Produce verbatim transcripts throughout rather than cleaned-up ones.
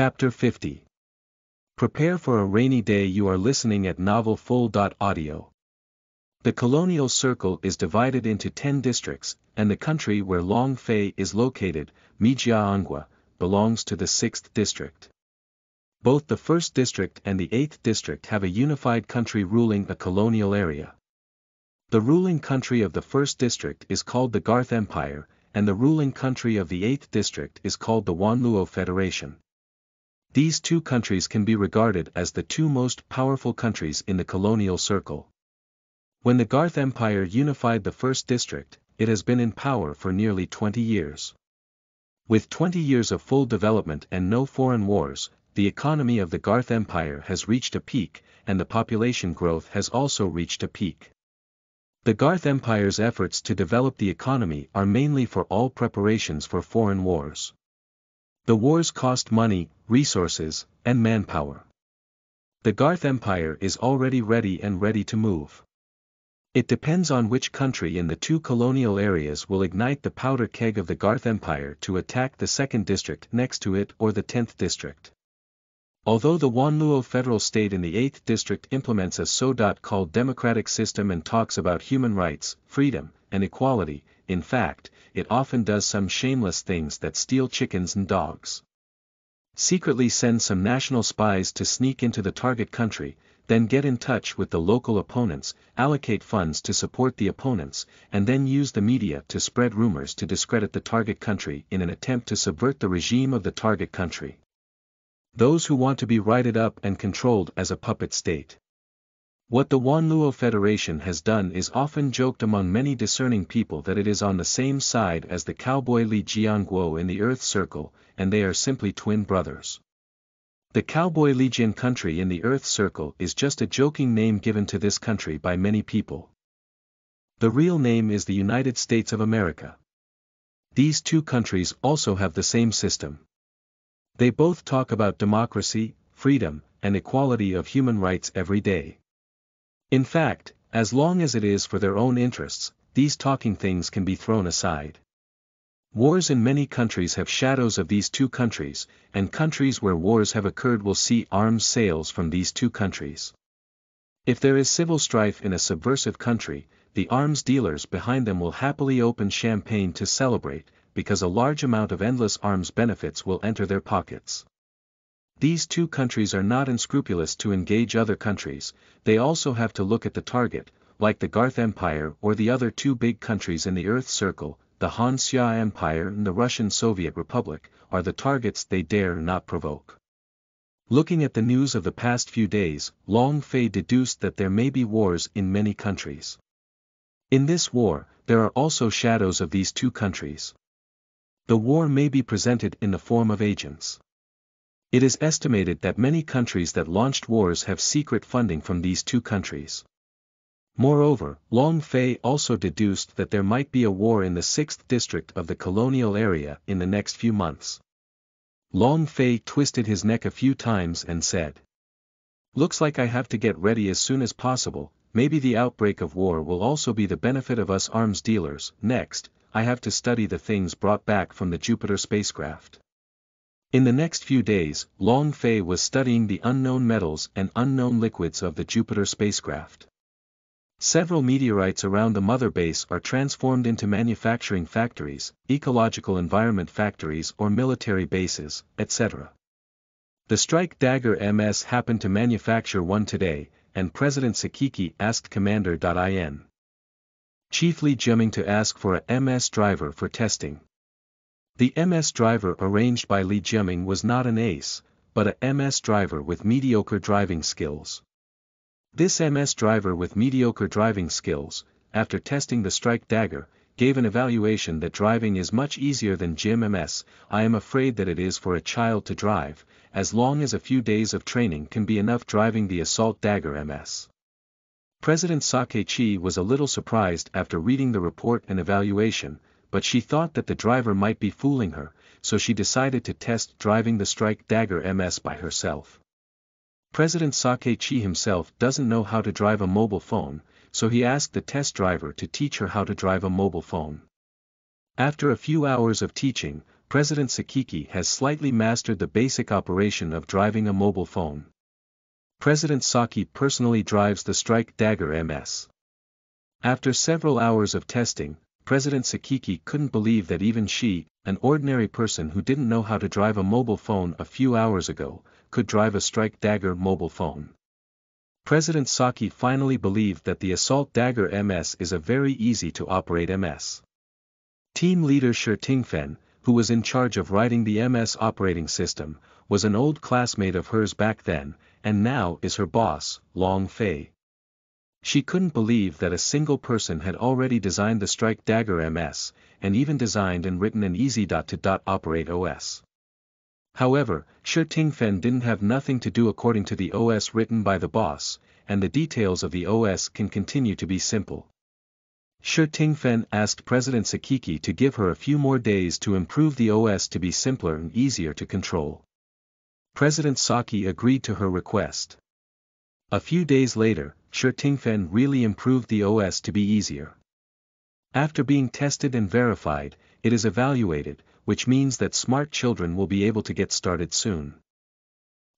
Chapter fifty. Prepare for a rainy day. You are listening at novel full dot audio. The colonial circle is divided into ten districts, and the country where Long Fei is located, Mijia Angwa, belongs to the sixth district. Both the first district and the eighth district have a unified country ruling a colonial area. The ruling country of the first district is called the Garth Empire, and the ruling country of the eighth district is called the Wanluo Federation. These two countries can be regarded as the two most powerful countries in the colonial circle. When the Garth Empire unified the first district, it has been in power for nearly twenty years. With twenty years of full development and no foreign wars, the economy of the Garth Empire has reached a peak, and the population growth has also reached a peak. The Garth Empire's efforts to develop the economy are mainly for all preparations for foreign wars. The wars cost money, resources, and manpower. The Garth Empire is already ready and ready to move. It depends on which country in the two colonial areas will ignite the powder keg of the Garth Empire to attack the second district next to it or the tenth district. Although the Wanluo federal state in the eighth district implements a so-called democratic system and talks about human rights, freedom, and equality, in fact, it often does some shameless things that steal chickens and dogs. Secretly send some national spies to sneak into the target country, then get in touch with the local opponents, allocate funds to support the opponents, and then use the media to spread rumors to discredit the target country in an attempt to subvert the regime of the target country. Those who want to be righted up and controlled as a puppet state. What the Wanluo Federation has done is often joked among many discerning people that it is on the same side as the cowboy Li Jianguo in the Earth Circle, and they are simply twin brothers. The cowboy Li Jian country in the Earth Circle is just a joking name given to this country by many people. The real name is the United States of America. These two countries also have the same system. They both talk about democracy, freedom, and equality of human rights every day. In fact, as long as it is for their own interests, these talking things can be thrown aside. Wars in many countries have shadows of these two countries, and countries where wars have occurred will see arms sales from these two countries. If there is civil strife in a subversive country, the arms dealers behind them will happily open champagne to celebrate, because a large amount of endless arms benefits will enter their pockets. These two countries are not unscrupulous to engage other countries. They also have to look at the target, like the Garth Empire or the other two big countries in the Earth Circle, the Han Xia Empire and the Russian Soviet Republic, are the targets they dare not provoke. Looking at the news of the past few days, Long Fei deduced that there may be wars in many countries. In this war, there are also shadows of these two countries. The war may be presented in the form of agents. It is estimated that many countries that launched wars have secret funding from these two countries. Moreover, Long Fei also deduced that there might be a war in the sixth district of the colonial area in the next few months. Long Fei twisted his neck a few times and said, "Looks like I have to get ready as soon as possible. Maybe the outbreak of war will also be the benefit of us arms dealers. Next, I have to study the things brought back from the Jupiter spacecraft." In the next few days, Long Fei was studying the unknown metals and unknown liquids of the Jupiter spacecraft. Several meteorites around the mother base are transformed into manufacturing factories, ecological environment factories or military bases, et cetera. The Strike Dagger M S happened to manufacture one today, and President Sakiki asked Commander In Chief Li Jiming to ask for a M S driver for testing. The M S driver arranged by Li Jiming was not an ace, but a M S driver with mediocre driving skills. This M S driver with mediocre driving skills, after testing the Strike Dagger, gave an evaluation that driving is much easier than Gym M S. "I am afraid that it is for a child to drive, as long as a few days of training can be enough driving the Assault Dagger M S. President Sakeichi was a little surprised after reading the report and evaluation, but she thought that the driver might be fooling her, so she decided to test driving the Strike Dagger M S by herself. President Sakeichi himself doesn't know how to drive a mobile phone, so he asked the test driver to teach her how to drive a mobile phone. After a few hours of teaching, President Sakiki has slightly mastered the basic operation of driving a mobile phone. President Saki personally drives the Strike Dagger M S. After several hours of testing, President Sakiki couldn't believe that even she, an ordinary person who didn't know how to drive a mobile phone a few hours ago, could drive a Strike Dagger mobile phone. President Saki finally believed that the Assault Dagger M S is a very easy to operate M S. Team leader Shi Tingfen, who was in charge of writing the M S operating system, was an old classmate of hers back then, and now is her boss, Long Fei. She couldn't believe that a single person had already designed the Strike Dagger M S, and even designed and written an easy dot-to-dot operate O S. However, Shi Tingfen didn't have nothing to do according to the O S written by the boss, and the details of the O S can continue to be simple. Shi Tingfen asked President Sakiki to give her a few more days to improve the O S to be simpler and easier to control. President Saki agreed to her request. A few days later, Shi Tingfen really improved the O S to be easier. After being tested and verified, it is evaluated, which means that smart children will be able to get started soon.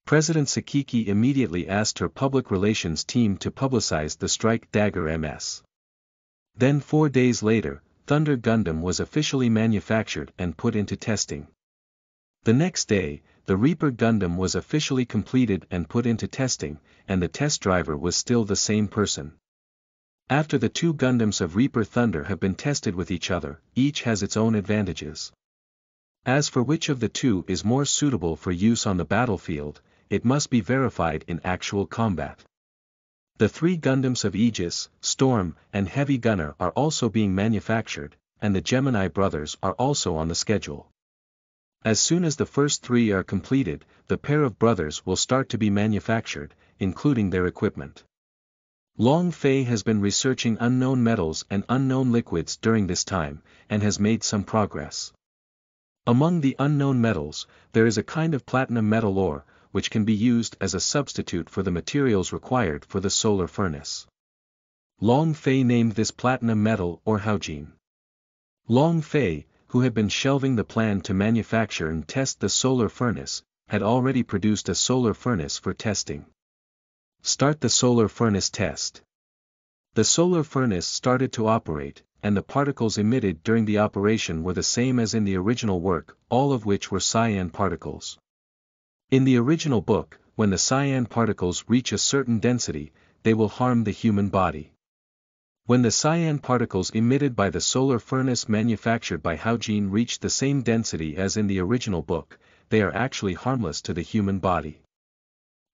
President Sakiki immediately asked her public relations team to publicize the Strike Dagger M S. Then four days later, Thunder Gundam was officially manufactured and put into testing. The next day, the Reaper Gundam was officially completed and put into testing, and the test driver was still the same person. After the two Gundams of Reaper Thunder have been tested with each other, each has its own advantages. As for which of the two is more suitable for use on the battlefield, it must be verified in actual combat. The three Gundams of Aegis, Storm, and Heavy Gunner are also being manufactured, and the Gemini brothers are also on the schedule. As soon as the first three are completed, the pair of brothers will start to be manufactured, including their equipment. Long Fei has been researching unknown metals and unknown liquids during this time, and has made some progress. Among the unknown metals, there is a kind of platinum metal ore, which can be used as a substitute for the materials required for the solar furnace. Long Fei named this platinum metal or Haogen. Long Fei, who had been shelving the plan to manufacture and test the solar furnace, had already produced a solar furnace for testing. Start the solar furnace test. The solar furnace started to operate, and the particles emitted during the operation were the same as in the original work, all of which were cyan particles. In the original book, when the cyan particles reach a certain density, they will harm the human body. When the cyan particles emitted by the solar furnace manufactured by Haogen reach the same density as in the original book, they are actually harmless to the human body.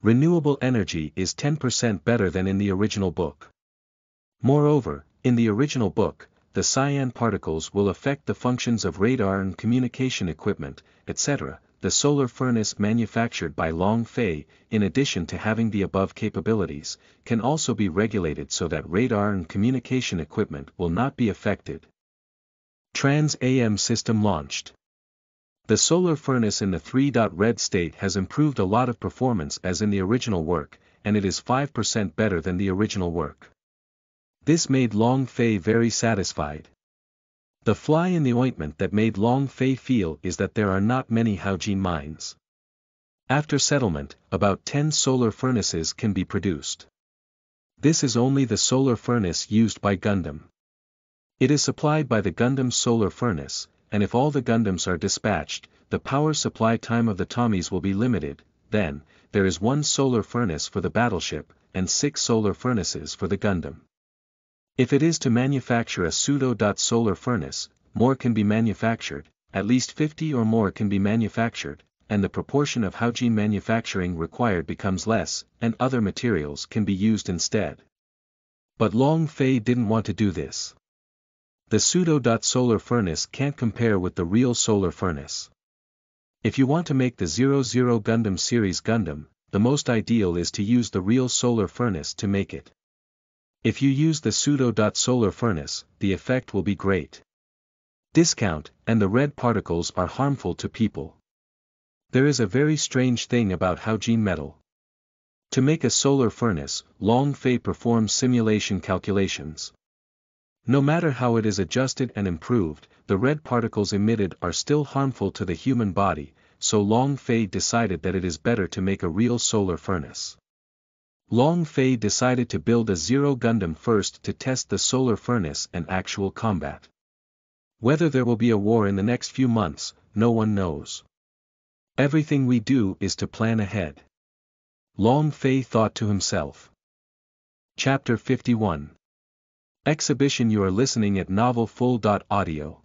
Renewable energy is ten percent better than in the original book. Moreover, in the original book, the cyan particles will affect the functions of radar and communication equipment, et cetera. The solar furnace manufactured by Long Fei, in addition to having the above capabilities, can also be regulated so that radar and communication equipment will not be affected. Trans A M system launched. The solar furnace in the three red state has improved a lot of performance as in the original work, and it is five percent better than the original work. This made Long Fei very satisfied. The fly in the ointment that made Long Fei feel is that there are not many Haogen mines. After settlement, about ten solar furnaces can be produced. This is only the solar furnace used by Gundam. It is supplied by the Gundam solar furnace, and if all the Gundams are dispatched, the power supply time of the Tommies will be limited. Then, there is one solar furnace for the battleship, and six solar furnaces for the Gundam. If it is to manufacture a pseudo-solar furnace, more can be manufactured, at least fifty or more can be manufactured, and the proportion of Haogen manufacturing required becomes less, and other materials can be used instead. But Long Fei didn't want to do this. The pseudo-solar furnace can't compare with the real solar furnace. If you want to make the Zero Zero Gundam series Gundam, the most ideal is to use the real solar furnace to make it. If you use the pseudo-solar furnace, the effect will be great. Discount, and the red particles are harmful to people. There is a very strange thing about Haogen metal. To make a solar furnace, Long Fei performs simulation calculations. No matter how it is adjusted and improved, the red particles emitted are still harmful to the human body, so Long Fei decided that it is better to make a real solar furnace. Long Fei decided to build a Zero Gundam first to test the solar furnace and actual combat. Whether there will be a war in the next few months, no one knows. Everything we do is to plan ahead. Long Fei thought to himself. Chapter fifty-one. Exhibition. You are listening at novel full dot audio.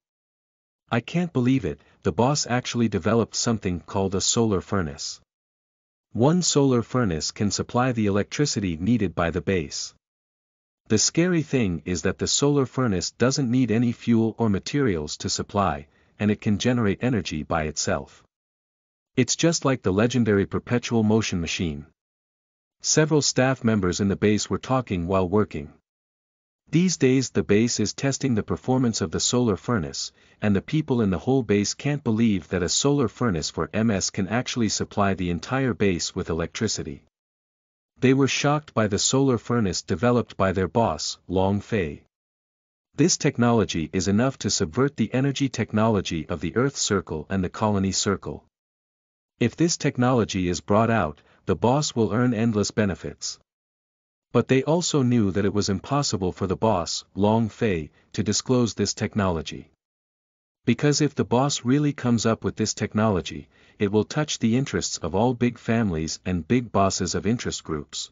I can't believe it, the boss actually developed something called a solar furnace. One solar furnace can supply the electricity needed by the base. The scary thing is that the solar furnace doesn't need any fuel or materials to supply, and it can generate energy by itself. It's just like the legendary perpetual motion machine. Several staff members in the base were talking while working. These days the base is testing the performance of the solar furnace, and the people in the whole base can't believe that a solar furnace for M S can actually supply the entire base with electricity. They were shocked by the solar furnace developed by their boss, Long Fei. This technology is enough to subvert the energy technology of the Earth Circle and the Colony Circle. If this technology is brought out, the boss will earn endless benefits. But they also knew that it was impossible for the boss, Long Fei, to disclose this technology. Because if the boss really comes up with this technology, it will touch the interests of all big families and big bosses of interest groups.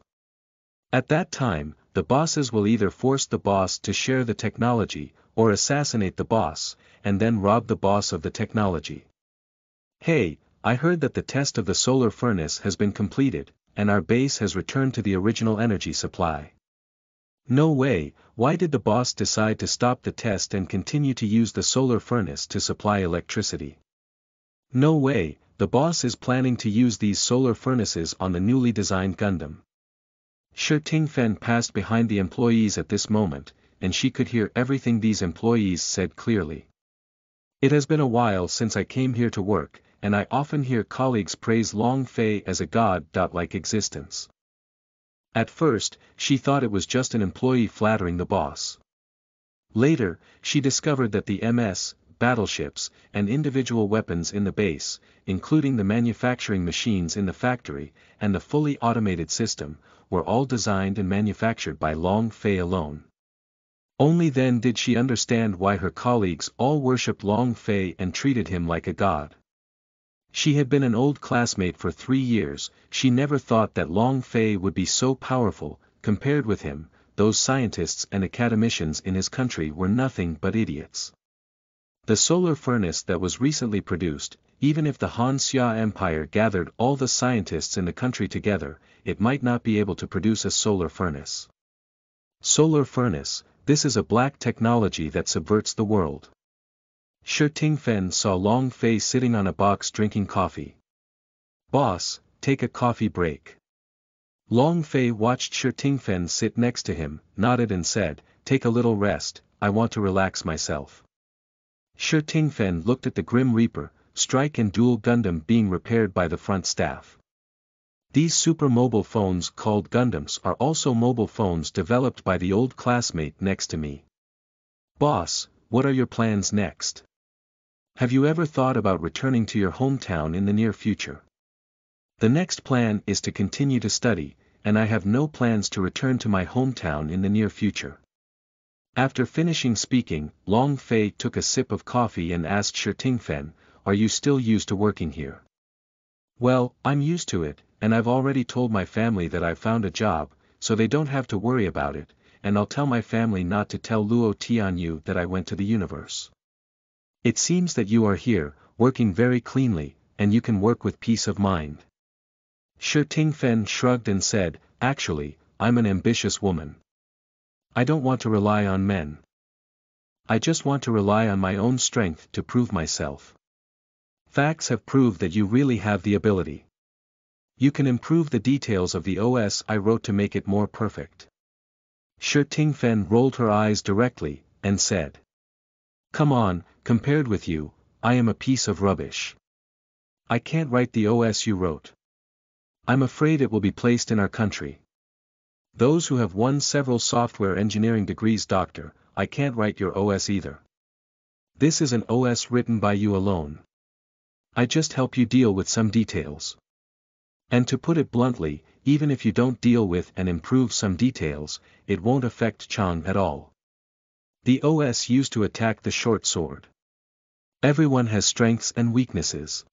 At that time, the bosses will either force the boss to share the technology, or assassinate the boss, and then rob the boss of the technology. Hey, I heard that the test of the solar furnace has been completed, and our base has returned to the original energy supply. No way, why did the boss decide to stop the test and continue to use the solar furnace to supply electricity? No way, the boss is planning to use these solar furnaces on the newly designed Gundam. Shi Tingfen passed behind the employees at this moment, and she could hear everything these employees said clearly. It has been a while since I came here to work, and I often hear colleagues praise Long Fei as a god-like existence. At first, she thought it was just an employee flattering the boss. Later, she discovered that the M S, battleships, and individual weapons in the base, including the manufacturing machines in the factory, and the fully automated system, were all designed and manufactured by Long Fei alone. Only then did she understand why her colleagues all worshipped Long Fei and treated him like a god. She had been an old classmate for three years, she never thought that Long Fei would be so powerful. Compared with him, those scientists and academicians in his country were nothing but idiots. The solar furnace that was recently produced, even if the Han Xia Empire gathered all the scientists in the country together, it might not be able to produce a solar furnace. Solar furnace, this is a black technology that subverts the world. Shi Tingfen saw Long Fei sitting on a box drinking coffee. Boss, take a coffee break. Long Fei watched Shi Tingfen sit next to him, nodded and said, take a little rest, I want to relax myself. Shi Tingfen looked at the Grim Reaper, Strike and Dual Gundam being repaired by the front staff. These super mobile phones called Gundams are also mobile phones developed by the old classmate next to me. Boss, what are your plans next? Have you ever thought about returning to your hometown in the near future? The next plan is to continue to study, and I have no plans to return to my hometown in the near future. After finishing speaking, Long Fei took a sip of coffee and asked Shi Tingfen, are you still used to working here? Well, I'm used to it, and I've already told my family that I've found a job, so they don't have to worry about it, and I'll tell my family not to tell Luo Tianyu that I went to the universe. It seems that you are here, working very cleanly, and you can work with peace of mind. Shi Tingfen shrugged and said, actually, I'm an ambitious woman. I don't want to rely on men. I just want to rely on my own strength to prove myself. Facts have proved that you really have the ability. You can improve the details of the O S I wrote to make it more perfect. Shi Tingfen rolled her eyes directly, and said, come on, compared with you, I am a piece of rubbish. I can't write the O S you wrote. I'm afraid it will be placed in our country. Those who have won several software engineering degrees, Doctor, I can't write your O S either. This is an O S written by you alone. I just help you deal with some details. And to put it bluntly, even if you don't deal with and improve some details, it won't affect Chang at all. The O S used to attack the short sword. Everyone has strengths and weaknesses.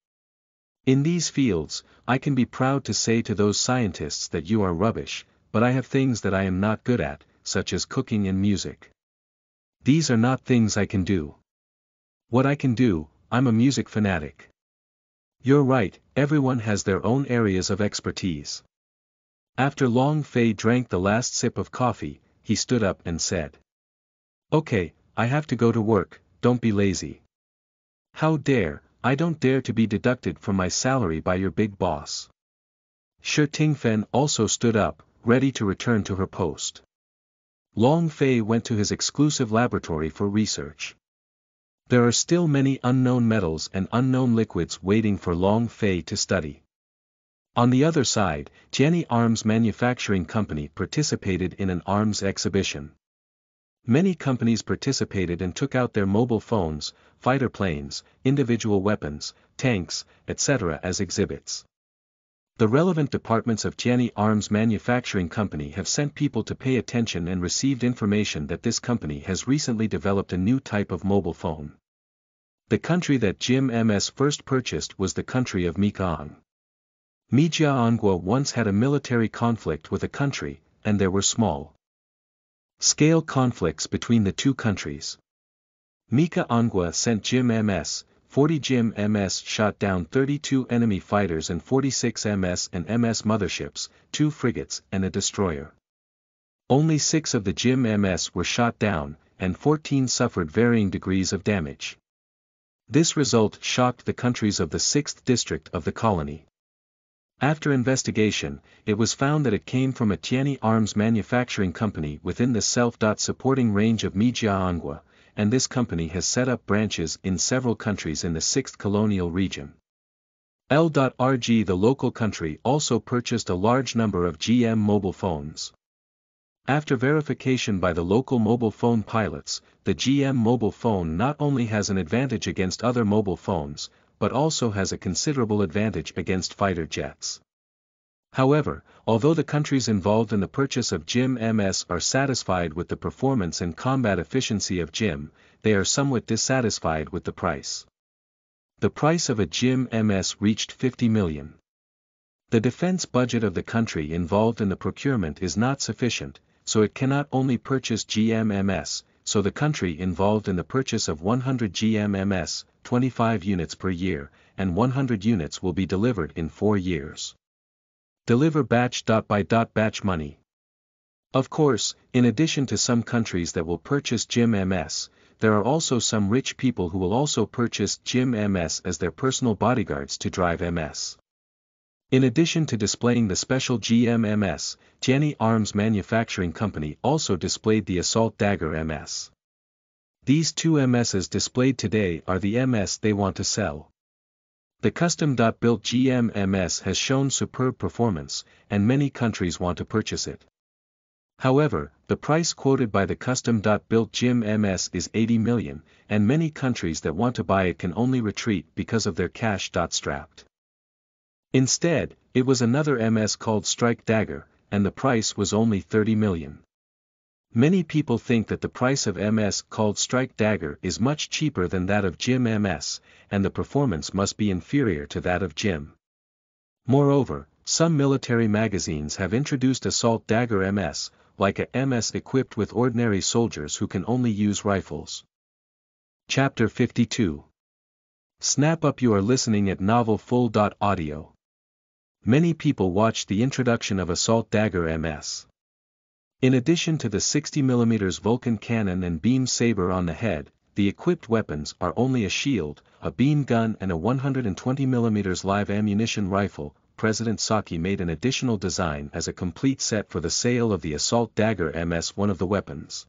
In these fields, I can be proud to say to those scientists that you are rubbish, but I have things that I am not good at, such as cooking and music. These are not things I can do. What I can do, I'm a music fanatic. You're right, everyone has their own areas of expertise. After Long Fei drank the last sip of coffee, he stood up and said, "Okay, I have to go to work, don't be lazy. How dare, I don't dare to be deducted from my salary by your big boss." Shi Tingfen also stood up, ready to return to her post. Long Fei went to his exclusive laboratory for research. There are still many unknown metals and unknown liquids waiting for Long Fei to study. On the other side, Tianyi Arms Manufacturing Company participated in an arms exhibition. Many companies participated and took out their mobile phones, fighter planes, individual weapons, tanks, et cetera as exhibits. The relevant departments of Tianyi Arms Manufacturing Company have sent people to pay attention and received information that this company has recently developed a new type of mobile phone. The country that Jim M S first purchased was the country of Mekong. Mijia Angwa once had a military conflict with a country, and there were small-scale conflicts between the two countries. Mijia Angwa sent Jim M S, forty Jim M S shot down thirty-two enemy fighters and forty-six M S and M S motherships, two frigates and a destroyer. Only six of the Jim M S were shot down, and fourteen suffered varying degrees of damage. This result shocked the countries of the sixth district of the colony. After investigation, it was found that it came from a Tianyi Arms Manufacturing Company within the self-supporting range of Mijia Angwa, and this company has set up branches in several countries in the sixth colonial region. L R G, the local country, also purchased a large number of G M mobile phones. After verification by the local mobile phone pilots, the G M mobile phone not only has an advantage against other mobile phones, but also has a considerable advantage against fighter jets. However, although the countries involved in the purchase of Jim M S are satisfied with the performance and combat efficiency of Jim, they are somewhat dissatisfied with the price. The price of a Jim M S reached fifty million. The defense budget of the country involved in the procurement is not sufficient, so it cannot only purchase G M M S, so the country involved in the purchase of one hundred G M M S, twenty-five units per year, and one hundred units will be delivered in four years. Deliver batch by batch money. Of course, in addition to some countries that will purchase Jim M S, there are also some rich people who will also purchase Jim M S as their personal bodyguards to drive M S. In addition to displaying the special G M M S, Tianyi Arms Manufacturing Company also displayed the Assault Dagger M S. These two M Ss displayed today are the M S they want to sell. The custom-built G M M S has shown superb performance, and many countries want to purchase it. However, the price quoted by the custom-built G M M S is eighty million, and many countries that want to buy it can only retreat because of their cash strapped. Instead, it was another M S called Strike Dagger, and the price was only thirty million. Many people think that the price of M S called Strike Dagger is much cheaper than that of Jim M S, and the performance must be inferior to that of Jim. Moreover, some military magazines have introduced Assault Dagger M S, like a M S equipped with ordinary soldiers who can only use rifles. Chapter fifty-two. Snap up. You are listening at novel full dot audio. Many people watched the introduction of Assault Dagger M S. In addition to the sixty millimeter Vulcan cannon and beam saber on the head, the equipped weapons are only a shield, a beam gun and a one hundred twenty millimeter live ammunition rifle. President Saki made an additional design as a complete set for the sale of the Assault Dagger M S. One of the weapons.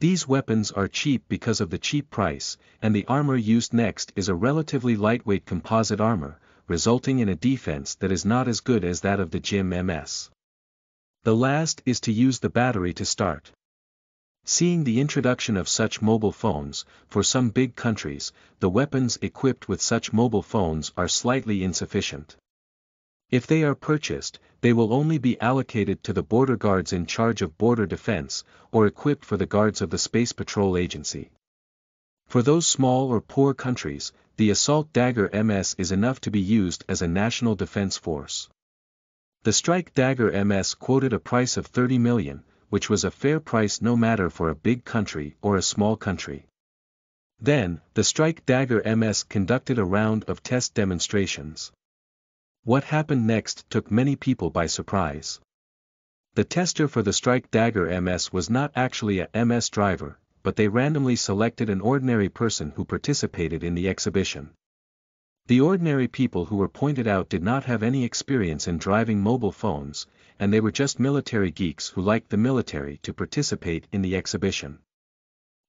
These weapons are cheap because of the cheap price, and the armor used next is a relatively lightweight composite armor, resulting in a defense that is not as good as that of the Jim M S. The last is to use the battery to start. Seeing the introduction of such mobile phones, for some big countries, the weapons equipped with such mobile phones are slightly insufficient. If they are purchased, they will only be allocated to the border guards in charge of border defense, or equipped for the guards of the Space Patrol Agency. For those small or poor countries, the Assault Dagger M S is enough to be used as a national defense force. The Strike Dagger M S quoted a price of thirty million, which was a fair price no matter for a big country or a small country. Then, the Strike Dagger M S conducted a round of test demonstrations. What happened next took many people by surprise. The tester for the Strike Dagger M S was not actually a M S driver, but they randomly selected an ordinary person who participated in the exhibition. The ordinary people who were pointed out did not have any experience in driving mobile phones, and they were just military geeks who liked the military to participate in the exhibition.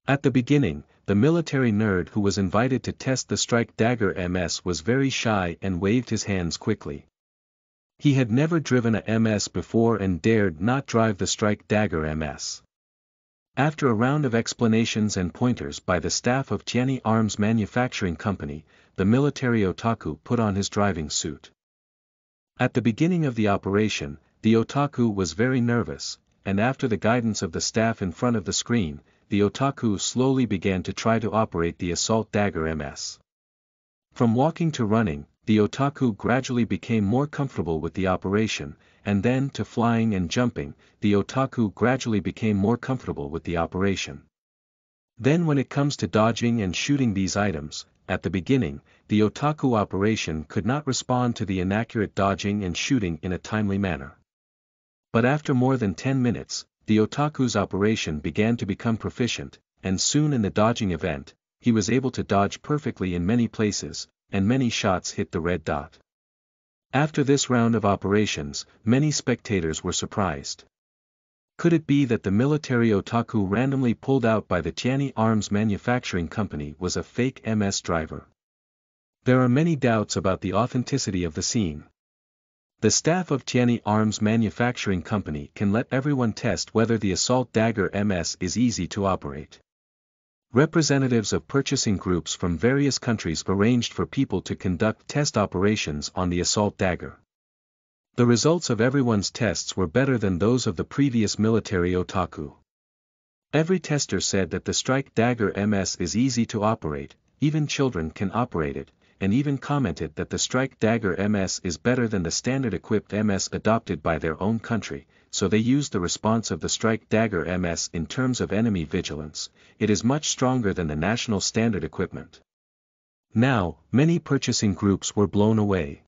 At the beginning, the military nerd who was invited to test the Strike Dagger M S was very shy and waved his hands quickly. He had never driven a M S before and dared not drive the Strike Dagger M S. After a round of explanations and pointers by the staff of Tianyi Arms Manufacturing Company, the military otaku put on his driving suit. At the beginning of the operation, the otaku was very nervous, and after the guidance of the staff in front of the screen, the otaku slowly began to try to operate the Assault Dagger M S. From walking to running, the otaku gradually became more comfortable with the operation, and then to flying and jumping, the otaku gradually became more comfortable with the operation. Then when it comes to dodging and shooting these items, at the beginning, the otaku operation could not respond to the inaccurate dodging and shooting in a timely manner. But after more than ten minutes, the otaku's operation began to become proficient, and soon in the dodging event, he was able to dodge perfectly in many places, and many shots hit the red dot. After this round of operations, many spectators were surprised. Could it be that the military otaku randomly pulled out by the Tianyi Arms Manufacturing Company was a fake M S driver? There are many doubts about the authenticity of the scene. The staff of Tianyi Arms Manufacturing Company can let everyone test whether the Assault Dagger M S is easy to operate. Representatives of purchasing groups from various countries arranged for people to conduct test operations on the Assault Dagger. The results of everyone's tests were better than those of the previous military otaku. Every tester said that the Strike Dagger M S is easy to operate, even children can operate it, and even commented that the Strike Dagger M S is better than the standard-equipped M S adopted by their own country, so they used the response of the Strike Dagger M S in terms of enemy vigilance. It is much stronger than the national standard equipment. Now, many purchasing groups were blown away.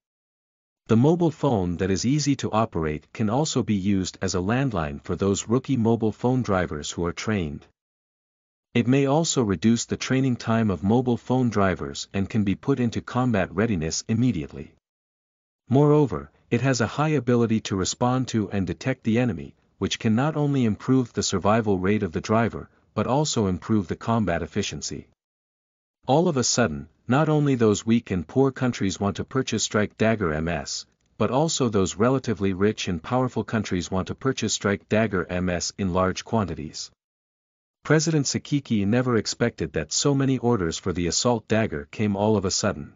The mobile phone that is easy to operate can also be used as a landline for those rookie mobile phone drivers who are trained. It may also reduce the training time of mobile phone drivers and can be put into combat readiness immediately. Moreover, it has a high ability to respond to and detect the enemy, which can not only improve the survival rate of the driver, but also improve the combat efficiency. All of a sudden, not only those weak and poor countries want to purchase Strike Dagger M S, but also those relatively rich and powerful countries want to purchase Strike Dagger M S in large quantities. President Sakiki never expected that so many orders for the Assault Dagger came all of a sudden.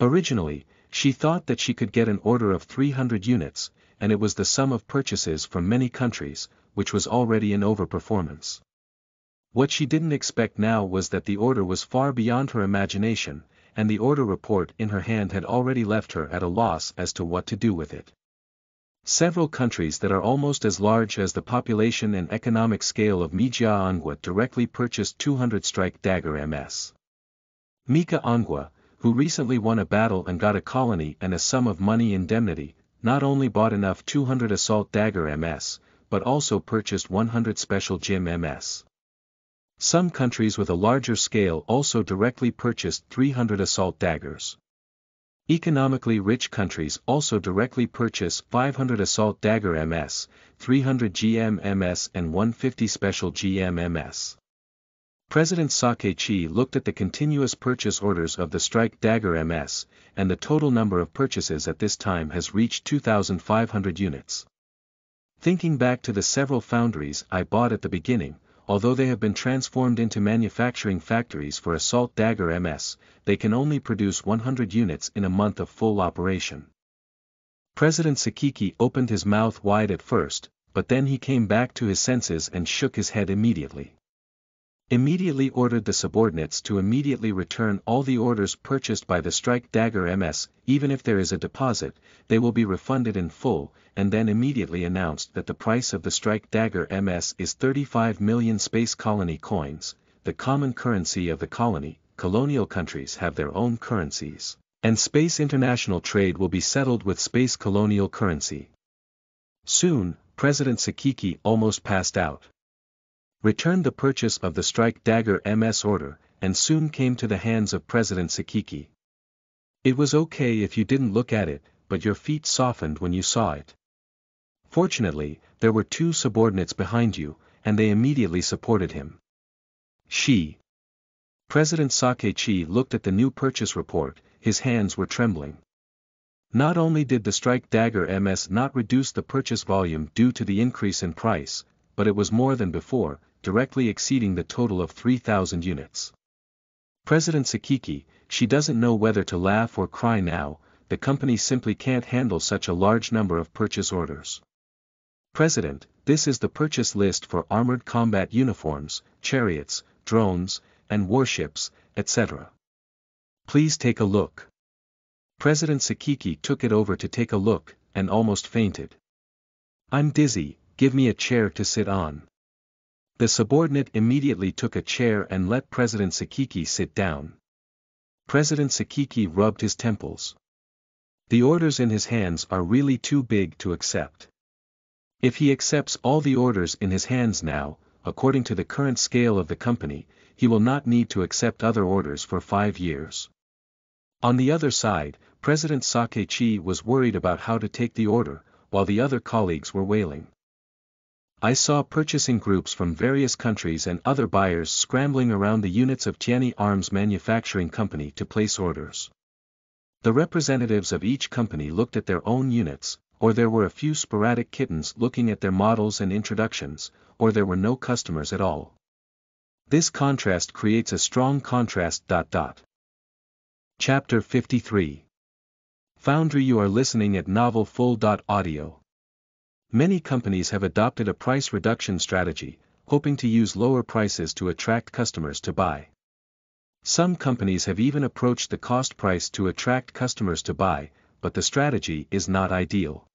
Originally, she thought that she could get an order of three hundred units, and it was the sum of purchases from many countries, which was already an overperformance. What she didn't expect now was that the order was far beyond her imagination, and the order report in her hand had already left her at a loss as to what to do with it. Several countries that are almost as large as the population and economic scale of Mijia Angwa directly purchased two hundred Strike Dagger M S. Mijia Angwa, who recently won a battle and got a colony and a sum of money indemnity, not only bought enough two hundred Assault Dagger M S, but also purchased one hundred Special Gym M S. Some countries with a larger scale also directly purchased three hundred Assault Daggers. Economically rich countries also directly purchase five hundred Assault Dagger M S, three hundred G M M S and one hundred fifty Special G M M S. President Sakiki looked at the continuous purchase orders of the Strike Dagger M S, and the total number of purchases at this time has reached two thousand five hundred units. Thinking back to the several foundries I bought at the beginning, although they have been transformed into manufacturing factories for Assault Dagger M S, they can only produce one hundred units in a month of full operation. President Sakiki opened his mouth wide at first, but then he came back to his senses and shook his head immediately. Immediately ordered the subordinates to immediately return all the orders purchased by the Strike Dagger M S, even if there is a deposit, they will be refunded in full, and then immediately announced that the price of the Strike Dagger M S is thirty-five million space colony coins, the common currency of the colony. Colonial countries have their own currencies, and space international trade will be settled with space colonial currency. Soon, President Sakiki almost passed out. Returned the purchase of the Strike Dagger M S order, and soon came to the hands of President Sakiki. It was okay if you didn't look at it, but your feet softened when you saw it. Fortunately, there were two subordinates behind you, and they immediately supported him. She. President Sakeichi looked at the new purchase report, his hands were trembling. Not only did the Strike Dagger M S not reduce the purchase volume due to the increase in price, but it was more than before, directly exceeding the total of three thousand units. President Sakiki, she doesn't know whether to laugh or cry now, the company simply can't handle such a large number of purchase orders. President, this is the purchase list for armored combat uniforms, chariots, drones, and warships, et cetera. Please take a look. President Sakiki took it over to take a look, and almost fainted. I'm dizzy, give me a chair to sit on. The subordinate immediately took a chair and let President Sakiki sit down. President Sakiki rubbed his temples. The orders in his hands are really too big to accept. If he accepts all the orders in his hands now, according to the current scale of the company, he will not need to accept other orders for five years. On the other side, President Sakeichi was worried about how to take the order, while the other colleagues were wailing. I saw purchasing groups from various countries and other buyers scrambling around the units of Tianyi Arms Manufacturing Company to place orders. The representatives of each company looked at their own units, or there were a few sporadic kittens looking at their models and introductions, or there were no customers at all. This contrast creates a strong contrast. Dot, dot. Chapter fifty-three. Foundry. You are listening at novel full dot audio. Many companies have adopted a price reduction strategy, hoping to use lower prices to attract customers to buy. Some companies have even approached the cost price to attract customers to buy, but the strategy is not ideal.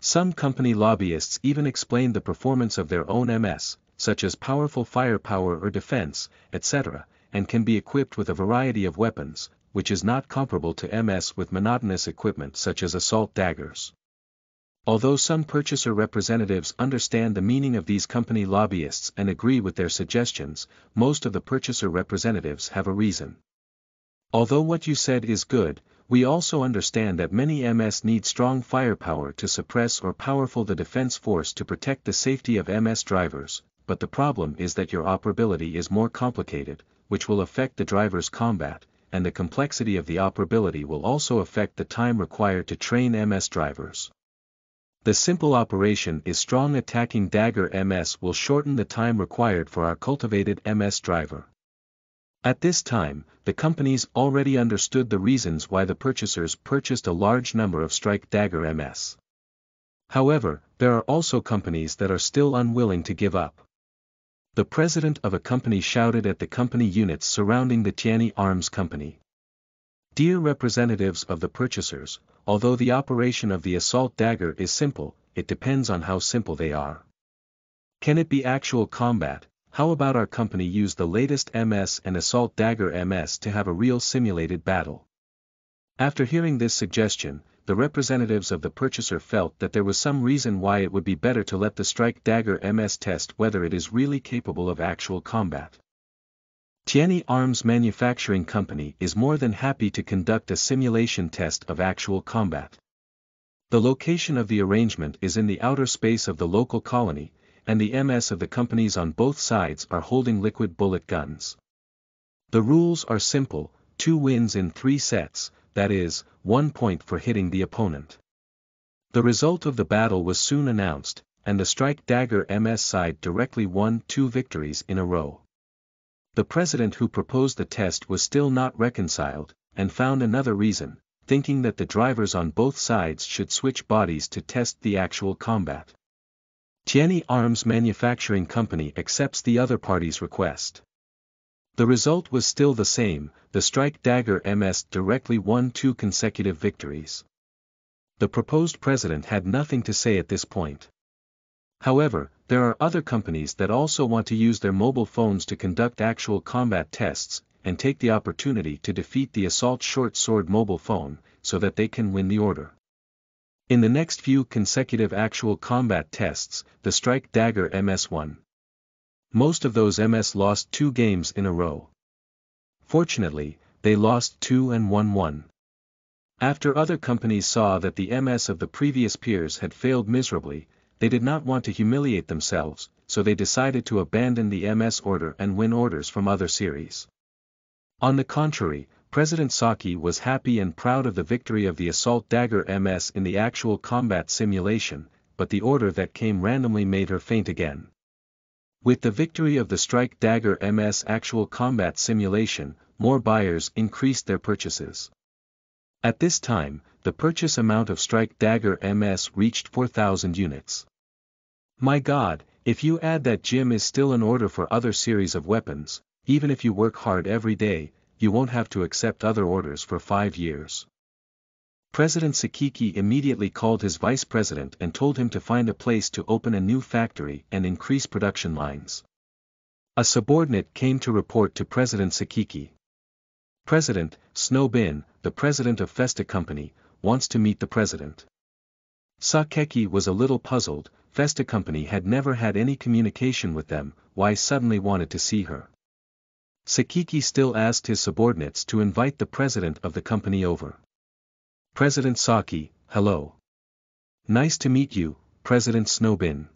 Some company lobbyists even explain the performance of their own M S, such as powerful firepower or defense, et cetera, and can be equipped with a variety of weapons, which is not comparable to M S with monotonous equipment such as assault daggers. Although some purchaser representatives understand the meaning of these company lobbyists and agree with their suggestions, most of the purchaser representatives have a reason. Although what you said is good, we also understand that many M S need strong firepower to suppress or powerful the defense force to protect the safety of M S drivers, but the problem is that your operability is more complicated, which will affect the driver's combat, and the complexity of the operability will also affect the time required to train M S drivers. The simple operation is strong attacking dagger M S will shorten the time required for our cultivated M S driver. At this time, the companies already understood the reasons why the purchasers purchased a large number of Strike Dagger M S. However, there are also companies that are still unwilling to give up. The president of a company shouted at the company units surrounding the Tianyi Arms Company. Dear representatives of the purchasers, although the operation of the assault dagger is simple, it depends on how simple they are. Can it be actual combat? How about our company use the latest M S and Assault Dagger M S to have a real simulated battle? After hearing this suggestion, the representatives of the purchaser felt that there was some reason why it would be better to let the Strike Dagger M S test whether it is really capable of actual combat. Tianyi Arms Manufacturing Company is more than happy to conduct a simulation test of actual combat. The location of the arrangement is in the outer space of the local colony, and the M S of the companies on both sides are holding liquid bullet guns. The rules are simple, two wins in three sets, that is, one point for hitting the opponent. The result of the battle was soon announced, and the Strike Dagger M S side directly won two victories in a row. The president who proposed the test was still not reconciled, and found another reason, thinking that the drivers on both sides should switch bodies to test the actual combat. Tianyi Arms Manufacturing Company accepts the other party's request. The result was still the same, the Strike Dagger M S directly won two consecutive victories. The proposed president had nothing to say at this point. However, there are other companies that also want to use their mobile phones to conduct actual combat tests, and take the opportunity to defeat the Assault Short Sword mobile phone, so that they can win the order. In the next few consecutive actual combat tests, the Strike Dagger M S won. Most of those M S lost two games in a row. Fortunately, they lost two and won one. After other companies saw that the M S of the previous peers had failed miserably, they did not want to humiliate themselves, so they decided to abandon the M S order and win orders from other series. On the contrary, President Sakiki was happy and proud of the victory of the Assault Dagger M S in the actual combat simulation, but the order that came randomly made her faint again. With the victory of the Strike Dagger M S actual combat simulation, more buyers increased their purchases. At this time, the purchase amount of Strike Dagger M S reached four thousand units. My God, if you add that gym is still in order for other series of weapons, even if you work hard every day, you won't have to accept other orders for five years. President Sakiki immediately called his vice president and told him to find a place to open a new factory and increase production lines. A subordinate came to report to President Sakiki. President, Snowbin, the president of Festa Company, wants to meet the president. Sakiki was a little puzzled. Festa Company had never had any communication with them, why suddenly wanted to see her. Sakiki still asked his subordinates to invite the president of the company over. President Saki, hello. Nice to meet you, President Snowbin.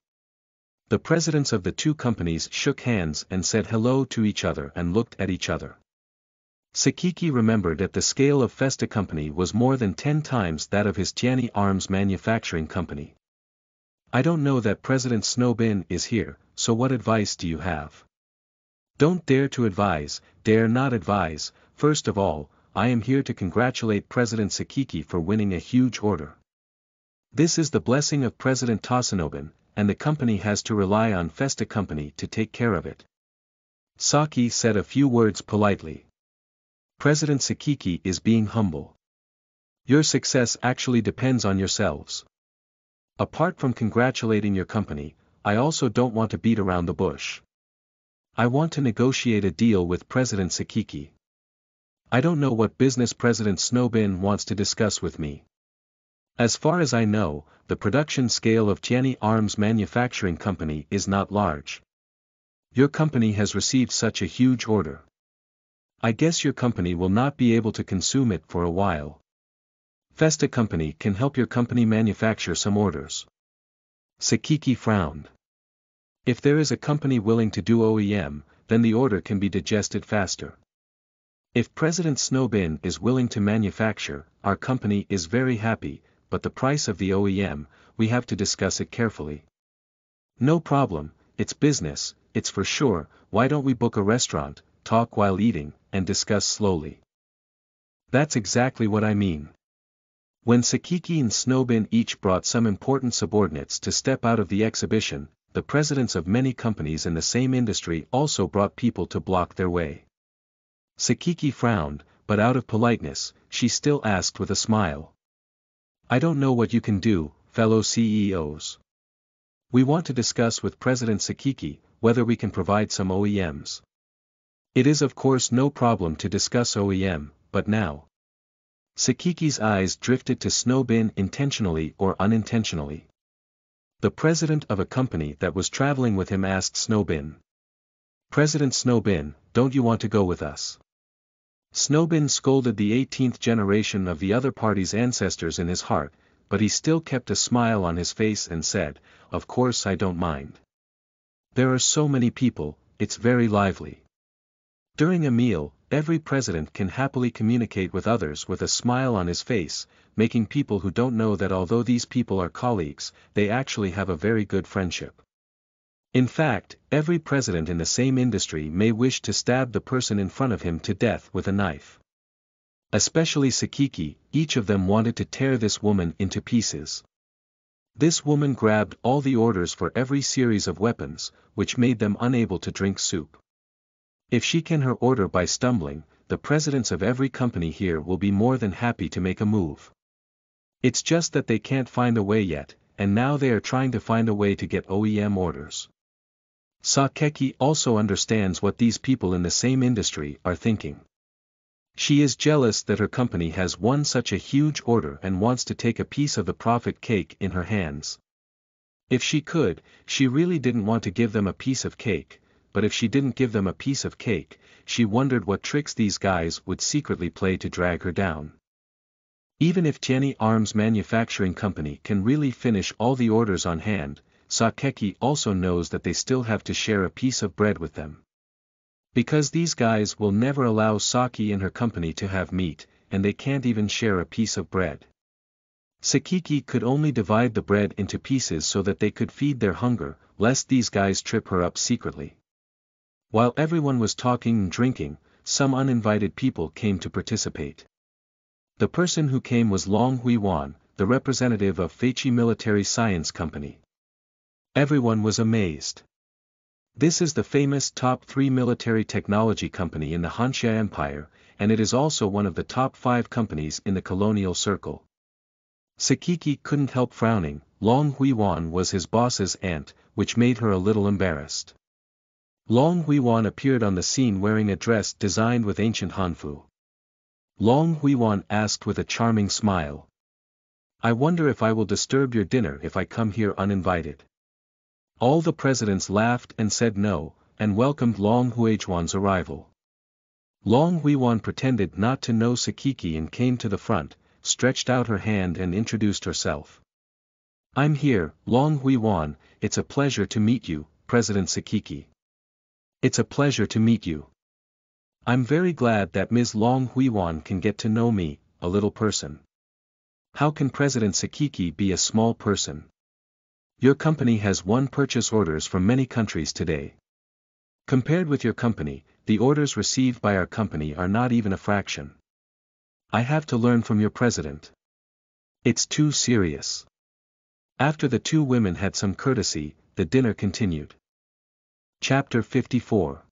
The presidents of the two companies shook hands and said hello to each other and looked at each other. Sakiki remembered that the scale of Festa Company was more than ten times that of his Tianyi Arms Manufacturing Company. I don't know that President Snowbin is here, so what advice do you have? Don't dare to advise, dare not advise. First of all, I am here to congratulate President Sakiki for winning a huge order. This is the blessing of President Tasunobin, and the company has to rely on Festa Company to take care of it. Saki said a few words politely. President Sakiki is being humble. Your success actually depends on yourselves. Apart from congratulating your company, I also don't want to beat around the bush. I want to negotiate a deal with President Sakiki. I don't know what business President Snowbin wants to discuss with me. As far as I know, the production scale of Tianyi Arms Manufacturing Company is not large. Your company has received such a huge order. I guess your company will not be able to consume it for a while. Festa Company can help your company manufacture some orders. Sakiki frowned. If there is a company willing to do O E M, then the order can be digested faster. If President Snowbin is willing to manufacture, our company is very happy, but the price of the O E M, we have to discuss it carefully. No problem, it's business, it's for sure. Why don't we book a restaurant, talk while eating, and discuss slowly? That's exactly what I mean. When Sakiki and Snowbin each brought some important subordinates to step out of the exhibition, the presidents of many companies in the same industry also brought people to block their way. Sakiki frowned, but out of politeness, she still asked with a smile. I don't know what you can do, fellow C E Os. We want to discuss with President Sakiki whether we can provide some O E Ms. It is of course no problem to discuss O E M, but now. Sakiki's eyes drifted to Snowbin intentionally or unintentionally. The president of a company that was traveling with him asked Snowbin. President Snowbin, don't you want to go with us? Snowbin scolded the eighteenth generation of the other party's ancestors in his heart, but he still kept a smile on his face and said, of course I don't mind. There are so many people, it's very lively. During a meal, every president can happily communicate with others with a smile on his face, making people who don't know that although these people are colleagues, they actually have a very good friendship. In fact, every president in the same industry may wish to stab the person in front of him to death with a knife. Especially Sakiki, each of them wanted to tear this woman into pieces. This woman grabbed all the orders for every series of weapons, which made them unable to drink soup. If she can her order by stumbling, the presidents of every company here will be more than happy to make a move. It's just that they can't find a way yet, and now they are trying to find a way to get O E M orders. Sakiki also understands what these people in the same industry are thinking. She is jealous that her company has won such a huge order and wants to take a piece of the profit cake in her hands. If she could, she really didn't want to give them a piece of cake, but if she didn't give them a piece of cake, she wondered what tricks these guys would secretly play to drag her down. Even if Tianyi Arms Manufacturing Company can really finish all the orders on hand, Sakiki also knows that they still have to share a piece of bread with them. Because these guys will never allow Saki and her company to have meat, and they can't even share a piece of bread. Sakiki could only divide the bread into pieces so that they could feed their hunger, lest these guys trip her up secretly. While everyone was talking and drinking, some uninvited people came to participate. The person who came was Long Huiwan, the representative of Feiqi Military Science Company. Everyone was amazed. This is the famous top three military technology company in the Han Xia Empire, and it is also one of the top five companies in the colonial circle. Sakiki couldn't help frowning. Long Huiwan was his boss's aunt, which made her a little embarrassed. Long Huiwan appeared on the scene wearing a dress designed with ancient Hanfu. Long Huiwan asked with a charming smile, "I wonder if I will disturb your dinner if I come here uninvited." All the presidents laughed and said no, and welcomed Long Huiwan's arrival. Long Huiwan pretended not to know Sakiki and came to the front, stretched out her hand and introduced herself. "I'm here, Long Huiwan, it's a pleasure to meet you, President Sakiki." "It's a pleasure to meet you. I'm very glad that Miz Long Huiwan can get to know me, a little person. How can President Sakiki be a small person? Your company has won purchase orders from many countries today. Compared with your company, the orders received by our company are not even a fraction. I have to learn from your president. It's too serious." After the two women had some courtesy, the dinner continued. Chapter fifty-four.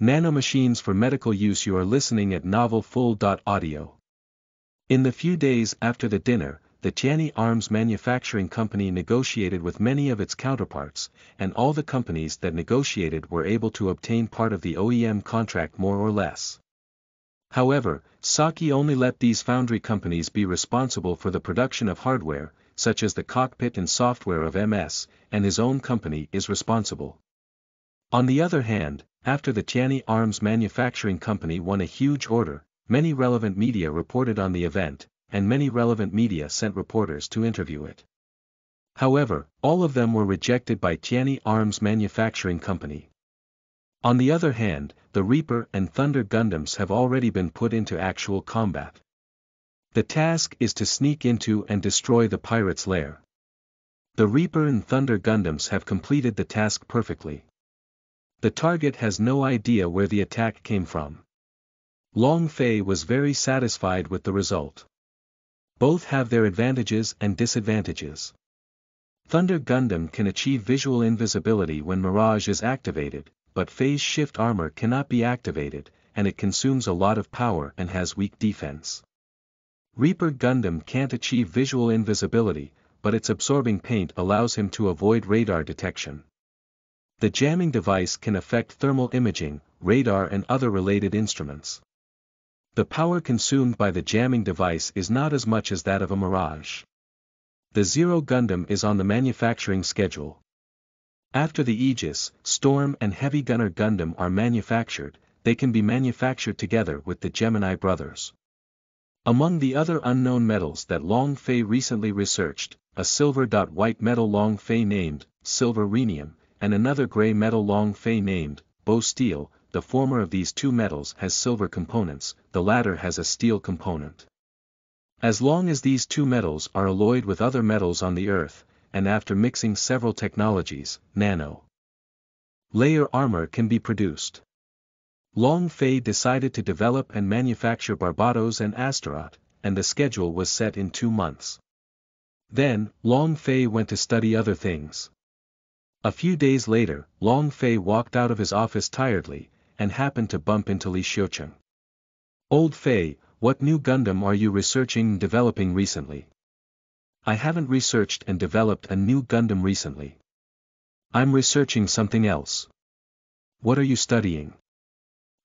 Nanomachines for medical use. You are listening at novel full dot audio. In the few days after the dinner, the Tianyi Arms Manufacturing Company negotiated with many of its counterparts, and all the companies that negotiated were able to obtain part of the O E M contract more or less. However, Saki only let these foundry companies be responsible for the production of hardware, such as the cockpit and software of M S, and his own company is responsible. On the other hand, after the Tianyi Arms Manufacturing Company won a huge order, many relevant media reported on the event, and many relevant media sent reporters to interview it. However, all of them were rejected by Tianyi Arms Manufacturing Company. On the other hand, the Reaper and Thunder Gundams have already been put into actual combat. The task is to sneak into and destroy the pirate's lair. The Reaper and Thunder Gundams have completed the task perfectly. The target has no idea where the attack came from. Long Fei was very satisfied with the result. Both have their advantages and disadvantages. Thunder Gundam can achieve visual invisibility when Mirage is activated, but Phase Shift Armor cannot be activated, and it consumes a lot of power and has weak defense. Reaper Gundam can't achieve visual invisibility, but its absorbing paint allows him to avoid radar detection. The jamming device can affect thermal imaging, radar and other related instruments. The power consumed by the jamming device is not as much as that of a Mirage. The Zero Gundam is on the manufacturing schedule. After the Aegis, Storm and Heavy Gunner Gundam are manufactured, they can be manufactured together with the Gemini brothers. Among the other unknown metals that Long Fei recently researched, a silver-white metal Long Fei named silverrhenium, and another gray metal Long Fei named bo steel, the former of these two metals has silver components, the latter has a steel component. As long as these two metals are alloyed with other metals on the Earth, and after mixing several technologies, nano layer armor can be produced. Long Fei decided to develop and manufacture Barbados and Astaroth, and the schedule was set in two months. Then, Long Fei went to study other things. A few days later, Long Fei walked out of his office tiredly, and happened to bump into Li Xiaocheng. "Old Fei, what new Gundam are you researching and developing recently?" "I haven't researched and developed a new Gundam recently. I'm researching something else." "What are you studying?"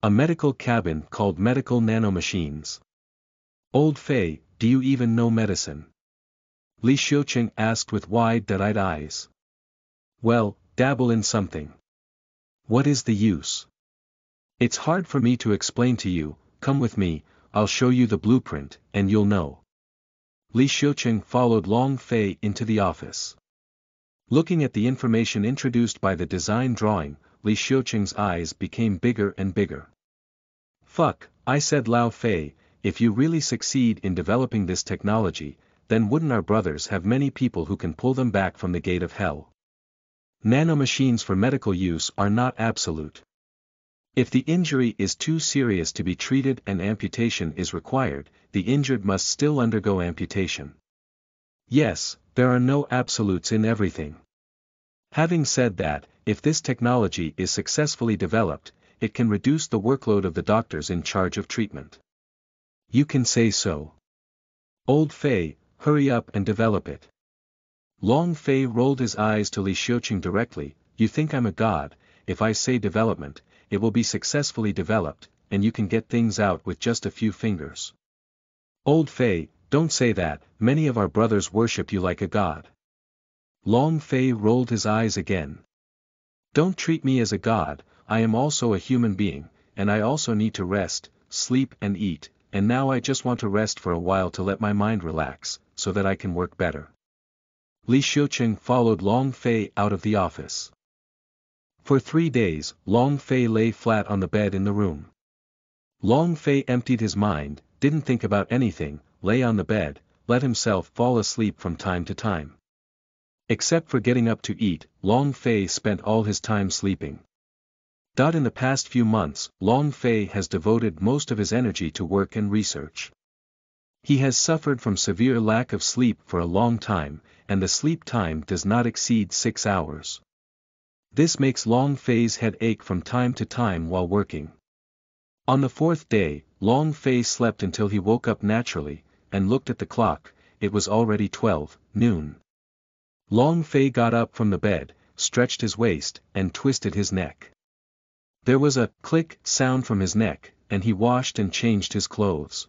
"A medical cabin called Medical Nanomachines." "Old Fei, do you even know medicine?" Li Xiaocheng asked with wide dead-eyed eyes. "Well, dabble in something. What is the use? It's hard for me to explain to you. Come with me, I'll show you the blueprint, and you'll know." Li Xiaocheng followed Long Fei into the office. Looking at the information introduced by the design drawing, Li Xiaocheng's eyes became bigger and bigger. "Fuck, I said Lao Fei, if you really succeed in developing this technology, then wouldn't our brothers have many people who can pull them back from the gate of hell? Nanomachines for medical use are not absolute. If the injury is too serious to be treated and amputation is required, the injured must still undergo amputation. Yes, there are no absolutes in everything. Having said that, if this technology is successfully developed, it can reduce the workload of the doctors in charge of treatment." "You can say so. Old Fei, hurry up and develop it." Long Fei rolled his eyes to Li Xiaocheng directly. "You think I'm a god? If I say development, it will be successfully developed, and you can get things out with just a few fingers." "Old Fei, don't say that, many of our brothers worship you like a god." Long Fei rolled his eyes again. "Don't treat me as a god, I am also a human being, and I also need to rest, sleep and eat, and now I just want to rest for a while to let my mind relax, so that I can work better." Li Xiaocheng followed Long Fei out of the office. For three days, Long Fei lay flat on the bed in the room. Long Fei emptied his mind, didn't think about anything, lay on the bed, let himself fall asleep from time to time. Except for getting up to eat, Long Fei spent all his time sleeping. In the past few months, Long Fei has devoted most of his energy to work and research. He has suffered from severe lack of sleep for a long time, and the sleep time does not exceed six hours. This makes Long Fei's head ache from time to time while working. On the fourth day, Long Fei slept until he woke up naturally, and looked at the clock. It was already twelve noon. Long Fei got up from the bed, stretched his waist, and twisted his neck. There was a click sound from his neck, and he washed and changed his clothes.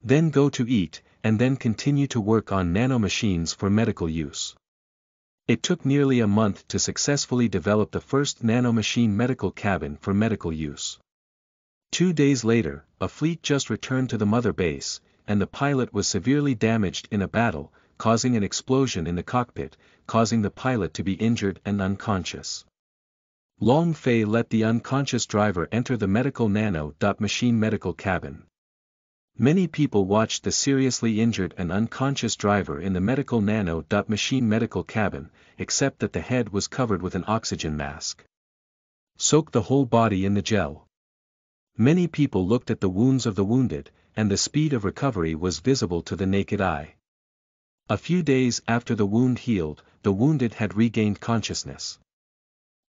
Then go to eat, and then continue to work on nanomachines for medical use. It took nearly a month to successfully develop the first nanomachine medical cabin for medical use. Two days later, a fleet just returned to the mother base, and the pilot was severely damaged in a battle, causing an explosion in the cockpit, causing the pilot to be injured and unconscious. Long Fei let the unconscious driver enter the medical nano-machine medical cabin. Many people watched the seriously injured and unconscious driver in the medical nano-machine medical cabin, except that the head was covered with an oxygen mask. Soak the whole body in the gel. Many people looked at the wounds of the wounded, and the speed of recovery was visible to the naked eye. A few days after the wound healed, the wounded had regained consciousness.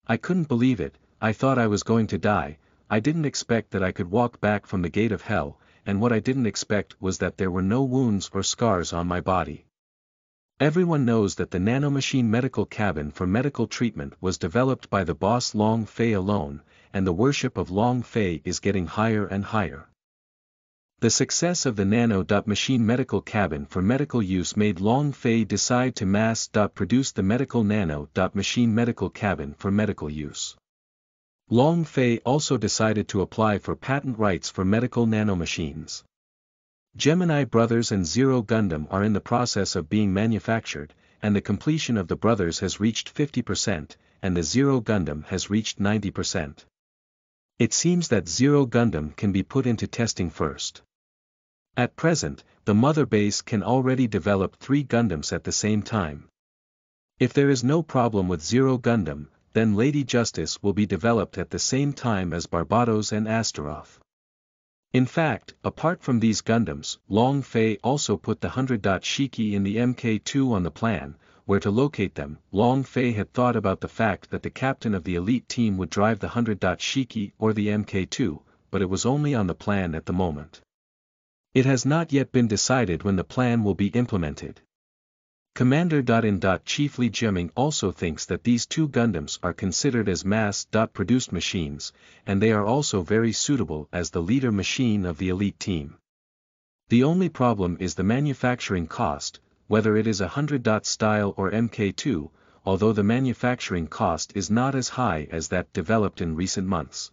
"I couldn't believe it, I thought I was going to die, I didn't expect that I could walk back from the gate of hell, and what I didn't expect was that there were no wounds or scars on my body." Everyone knows that the nanomachine medical cabin for medical treatment was developed by the boss Long Fei alone, and the worship of Long Fei is getting higher and higher. The success of the nano-machine medical cabin for medical use made Long Fei decide to mass-produce the medical nano-machine medical cabin for medical use. Long Fei also decided to apply for patent rights for medical nanomachines. Gemini Brothers and Zero Gundam are in the process of being manufactured, and the completion of the Brothers has reached fifty percent, and the Zero Gundam has reached ninety percent. It seems that Zero Gundam can be put into testing first. At present, the mother base can already develop three Gundams at the same time. If there is no problem with Zero Gundam, then Lady Justice will be developed at the same time as Barbados and Astaroth. In fact, apart from these Gundams, Long Fei also put the one hundred Shiki in the M K two on the plan. Where to locate them, Long Fei had thought about the fact that the captain of the elite team would drive the one hundred Shiki or the M K two, but it was only on the plan at the moment. It has not yet been decided when the plan will be implemented. Commander in Chief Li Jiming also thinks that these two Gundams are considered as mass-produced machines, and they are also very suitable as the leader machine of the elite team. The only problem is the manufacturing cost, whether it is a one hundred style or M K two, although the manufacturing cost is not as high as that developed in recent months.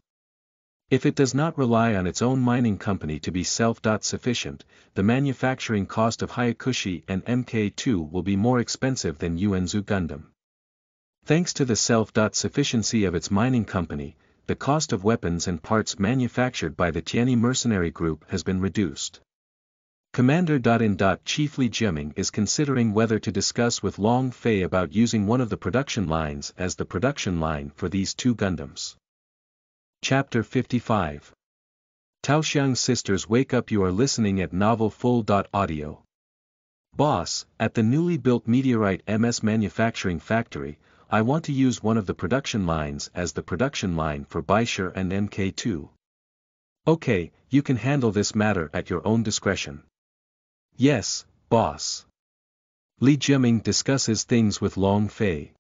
If it does not rely on its own mining company to be self-sufficient, the manufacturing cost of Hayakushi and M K two will be more expensive than Yuanzu Gundam. Thanks to the self-sufficiency of its mining company, the cost of weapons and parts manufactured by the Tianyi mercenary group has been reduced. Commander in Chief Li Jiming is considering whether to discuss with Long Fei about using one of the production lines as the production line for these two Gundams. Chapter fifty-five. Tao Xiang Sisters Wake Up. You are listening at NovelFull dot audio. Boss, at the newly built Meteorite M S manufacturing factory, I want to use one of the production lines as the production line for Baisher and M K two. Okay, you can handle this matter at your own discretion. Yes, boss. Li Jiming discusses things with Long Fei.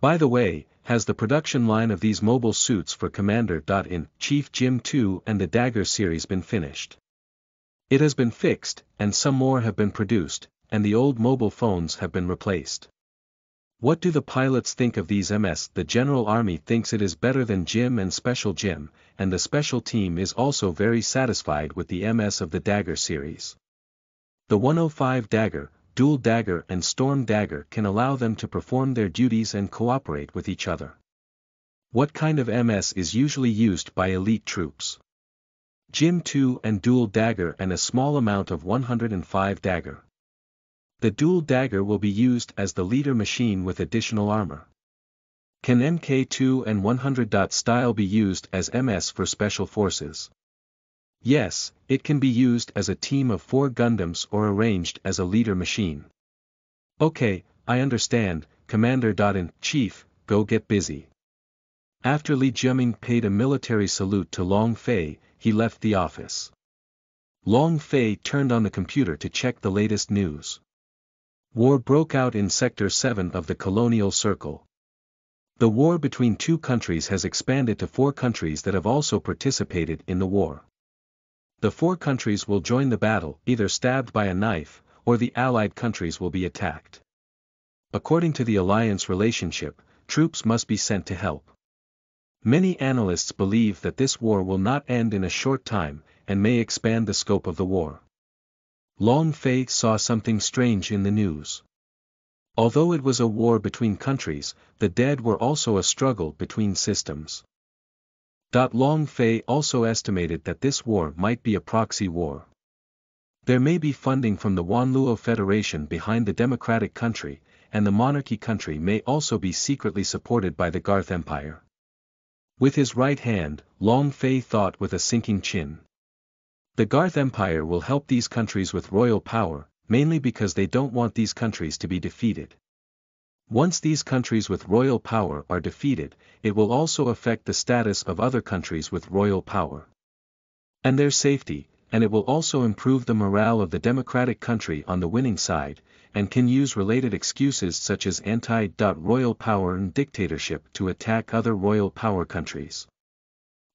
By the way, has the production line of these mobile suits for Commander in Chief Jim two and the Dagger series been finished? It has been fixed, and some more have been produced, and the old mobile phones have been replaced. What do the pilots think of these M S? The General Army thinks it is better than Jim and Special Jim, and the Special Team is also very satisfied with the M S of the Dagger series. The one oh five Dagger, Dual Dagger and Storm Dagger can allow them to perform their duties and cooperate with each other. What kind of M S is usually used by elite troops? Jim two and Dual Dagger and a small amount of one oh five Dagger. The Dual Dagger will be used as the leader machine with additional armor. Can M K two and one hundred style be used as M S for special forces? Yes, it can be used as a team of four Gundams or arranged as a leader machine. Okay, I understand, Commander in Chief, go get busy. After Li Jiming paid a military salute to Long Fei, he left the office. Long Fei turned on the computer to check the latest news. War broke out in Sector seven of the Colonial Circle. The war between two countries has expanded to four countries that have also participated in the war. The four countries will join the battle, either stabbed by a knife, or the allied countries will be attacked. According to the alliance relationship, troops must be sent to help. Many analysts believe that this war will not end in a short time, and may expand the scope of the war. Long Fei saw something strange in the news. Although it was a war between countries, the dead were also a struggle between systems. Long Fei also estimated that this war might be a proxy war. There may be funding from the Wanluo Federation behind the democratic country, and the monarchy country may also be secretly supported by the Garth Empire. With his right hand, Long Fei thought with a sinking chin. The Garth Empire will help these countries with royal power, mainly because they don't want these countries to be defeated. Once these countries with royal power are defeated, it will also affect the status of other countries with royal power and their safety, and it will also improve the morale of the democratic country on the winning side, and can use related excuses such as anti-royal power and dictatorship to attack other royal power countries.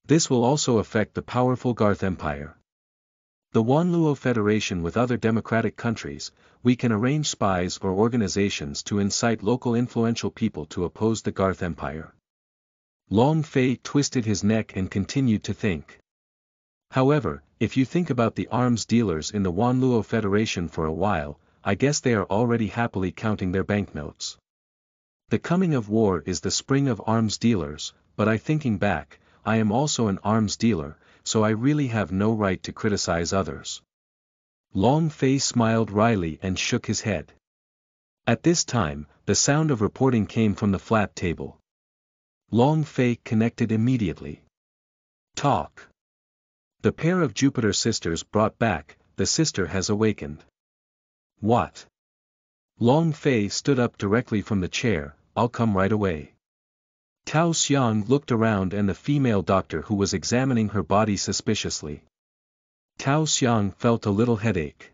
This will also affect the powerful Garth Empire. The Wanluo Federation with other democratic countries, we can arrange spies or organizations to incite local influential people to oppose the Garth Empire. Long Fei twisted his neck and continued to think. However, if you think about the arms dealers in the Wanluo Federation for a while, I guess they are already happily counting their banknotes. The coming of war is the spring of arms dealers, but I thinking back, I am also an arms dealer, so I really have no right to criticize others. Long Fei smiled wryly and shook his head. At this time, the sound of reporting came from the flap table. Long Fei connected immediately. Talk. The pair of Jupiter sisters brought back, the sister has awakened. What? Long Fei stood up directly from the chair, I'll come right away. Tao Xiang looked around and the female doctor who was examining her body suspiciously. Tao Xiang felt a little headache.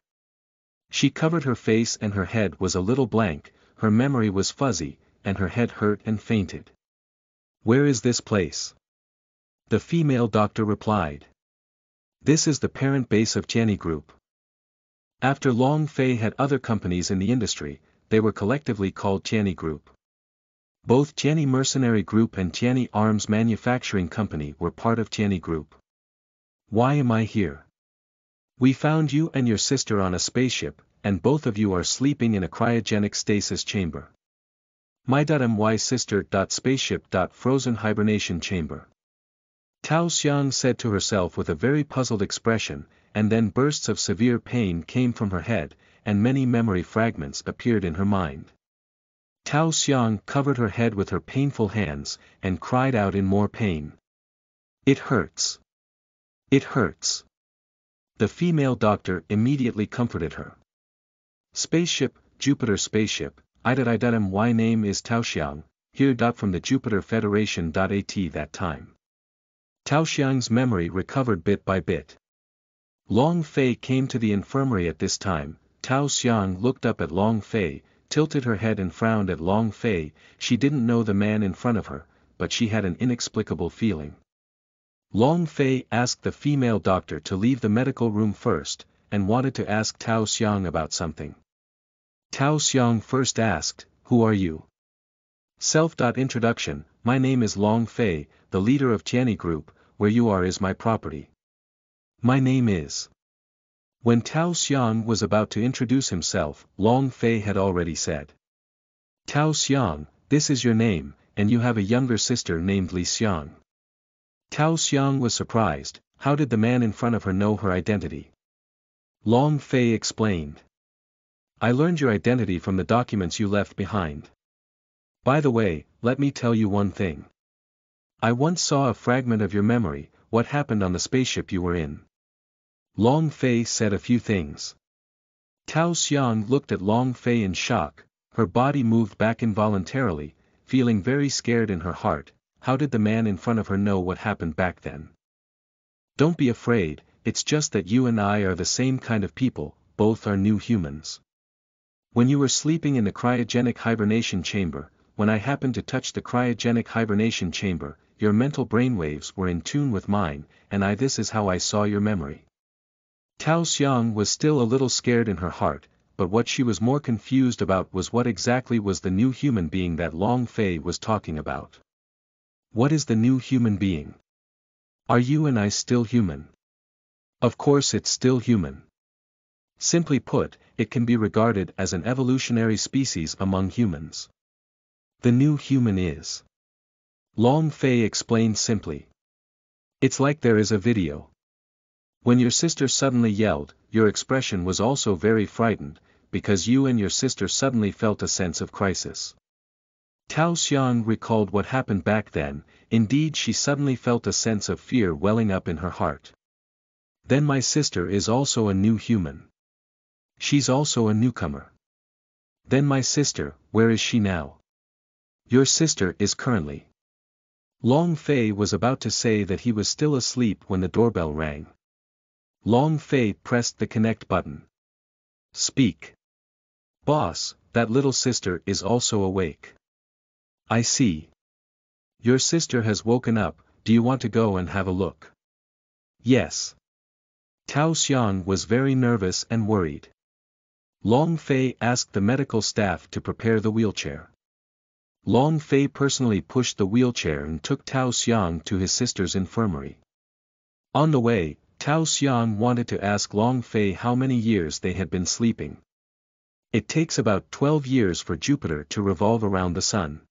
She covered her face and her head was a little blank, her memory was fuzzy, and her head hurt and fainted. Where is this place? The female doctor replied. This is the parent base of Tianyi Group. After Long Fei had other companies in the industry, they were collectively called Tianyi Group. Both Tianyi Mercenary Group and Tianyi Arms Manufacturing Company were part of Tianyi Group. Why am I here? We found you and your sister on a spaceship, and both of you are sleeping in a cryogenic stasis chamber. My.my sister.spaceship.frozen hibernation chamber. Tao Xiang said to herself with a very puzzled expression, and then bursts of severe pain came from her head, and many memory fragments appeared in her mind. Tao Xiang covered her head with her painful hands, and cried out in more pain. It hurts. It hurts. The female doctor immediately comforted her. Spaceship, Jupiter spaceship, I.my name is Tao Xiang, here. From the Jupiter Federation.at that time. Tao Xiang's memory recovered bit by bit. Long Fei came to the infirmary at this time. Tao Xiang looked up at Long Fei, tilted her head and frowned at Long Fei. She didn't know the man in front of her, but she had an inexplicable feeling. Long Fei asked the female doctor to leave the medical room first, and wanted to ask Tao Xiang about something. Tao Xiang first asked, who are you? Self.introduction, my name is Long Fei, the leader of Tianyi Group, where you are is my property. My name is... When Tao Xiang was about to introduce himself, Long Fei had already said. Tao Xiang, this is your name, and you have a younger sister named Li Xiang. Tao Xiang was surprised, how did the man in front of her know her identity? Long Fei explained. I learned your identity from the documents you left behind. By the way, let me tell you one thing. I once saw a fragment of your memory, what happened on the spaceship you were in. Long Fei said a few things. Tao Xiang looked at Long Fei in shock, her body moved back involuntarily, feeling very scared in her heart. How did the man in front of her know what happened back then? Don't be afraid, it's just that you and I are the same kind of people, both are new humans. When you were sleeping in the cryogenic hibernation chamber, when I happened to touch the cryogenic hibernation chamber, your mental brainwaves were in tune with mine, and I this is how I saw your memory. Tao Xiang was still a little scared in her heart, but what she was more confused about was what exactly was the new human being that Long Fei was talking about. What is the new human being? Are you and I still human? Of course it's still human. Simply put, it can be regarded as an evolutionary species among humans. The new human is. Long Fei explained simply. It's like there is a video. When your sister suddenly yelled, your expression was also very frightened, because you and your sister suddenly felt a sense of crisis. Tao Xiang recalled what happened back then, indeed she suddenly felt a sense of fear welling up in her heart. Then my sister is also a new human. She's also a newcomer. Then my sister, where is she now? Your sister is currently... Long Fei was about to say that he was still asleep when the doorbell rang. Long Fei pressed the connect button. Speak. Boss, that little sister is also awake. I see. Your sister has woken up, do you want to go and have a look? Yes. Tao Xiang was very nervous and worried. Long Fei asked the medical staff to prepare the wheelchair. Long Fei personally pushed the wheelchair and took Tao Xiang to his sister's infirmary. On the way, Tao Xiang wanted to ask Long Fei how many years they had been sleeping. It takes about twelve years for Jupiter to revolve around the sun.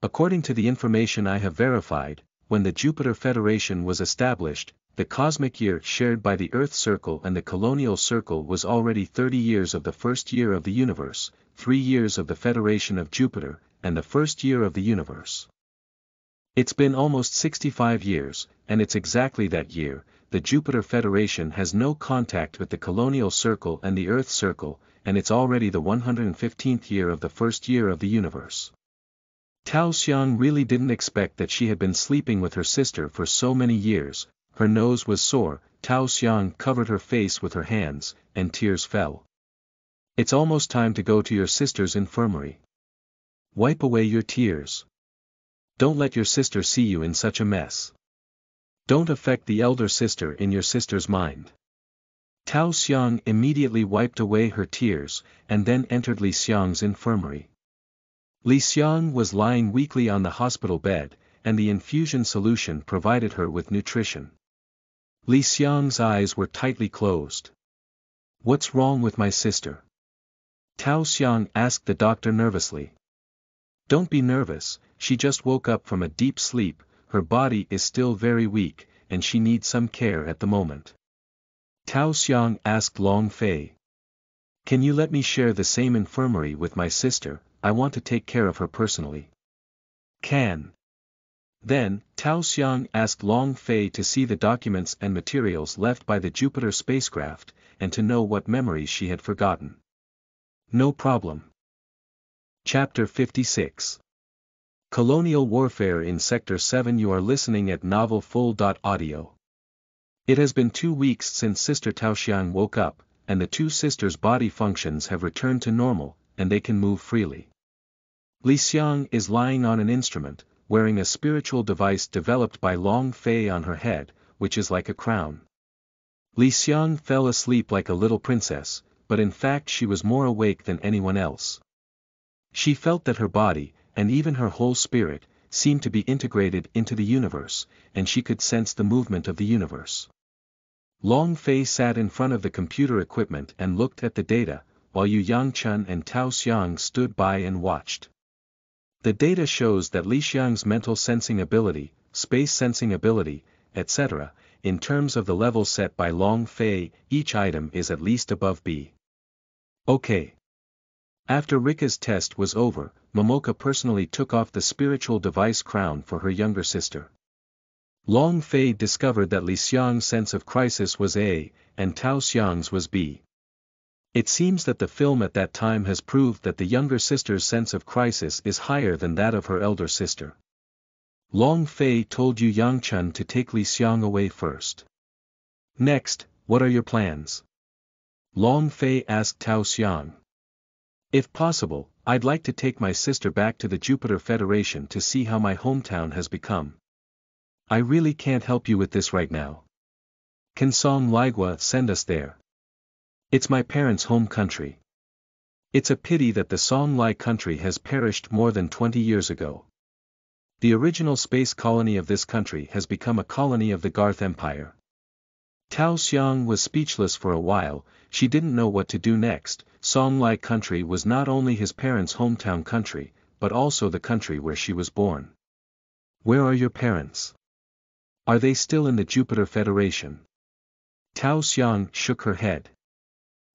According to the information I have verified, when the Jupiter Federation was established, the cosmic year shared by the Earth Circle and the Colonial Circle was already thirty years of the first year of the universe, three years of the Federation of Jupiter, and the first year of the universe. It's been almost sixty-five years, and it's exactly that year, the Jupiter Federation has no contact with the Colonial Circle and the Earth Circle, and it's already the one hundred fifteenth year of the first year of the universe. Tao Xiang really didn't expect that she had been sleeping with her sister for so many years. Her nose was sore, Tao Xiang covered her face with her hands, and tears fell. It's almost time to go to your sister's infirmary. Wipe away your tears. Don't let your sister see you in such a mess. Don't affect the elder sister in your sister's mind. Tao Xiang immediately wiped away her tears, and then entered Li Xiang's infirmary. Li Xiang was lying weakly on the hospital bed, and the infusion solution provided her with nutrition. Li Xiang's eyes were tightly closed. What's wrong with my sister? Tao Xiang asked the doctor nervously. Don't be nervous. She just woke up from a deep sleep, her body is still very weak, and she needs some care at the moment. Tao Xiang asked Long Fei. Can you let me share the same infirmary with my sister? I want to take care of her personally. Can. Then, Tao Xiang asked Long Fei to see the documents and materials left by the Jupiter spacecraft, and to know what memories she had forgotten. No problem. Chapter fifty-six. Colonial Warfare in Sector seven. You are listening at novel full dot audio. It has been two weeks since Sister Tao Xiang woke up, and the two sisters' body functions have returned to normal, and they can move freely. Li Xiang is lying on an instrument, wearing a spiritual device developed by Long Fei on her head, which is like a crown. Li Xiang fell asleep like a little princess, but in fact she was more awake than anyone else. She felt that her body, and even her whole spirit, seemed to be integrated into the universe, and she could sense the movement of the universe. Long Fei sat in front of the computer equipment and looked at the data, while Yu Yangchen and Tao Xiang stood by and watched. The data shows that Li Xiang's mental sensing ability, space sensing ability, et cetera, in terms of the level set by Long Fei, each item is at least above B. Okay. After Rika's test was over, Momoka personally took off the spiritual device crown for her younger sister. Long Fei discovered that Li Xiang's sense of crisis was A, and Tao Xiang's was B. It seems that the film at that time has proved that the younger sister's sense of crisis is higher than that of her elder sister. Long Fei told Yu Yangchen to take Li Xiang away first. Next, what are your plans? Long Fei asked Tao Xiang. If possible, I'd like to take my sister back to the Jupiter Federation to see how my hometown has become. I really can't help you with this right now. Can Song Ligua send us there? It's my parents' home country. It's a pity that the Song Lai country has perished more than twenty years ago. The original space colony of this country has become a colony of the Garth Empire. Tao Xiang was speechless for a while. She didn't know what to do next. Song Lai country was not only his parents' hometown country, but also the country where she was born. Where are your parents? Are they still in the Jupiter Federation? Tao Xiang shook her head.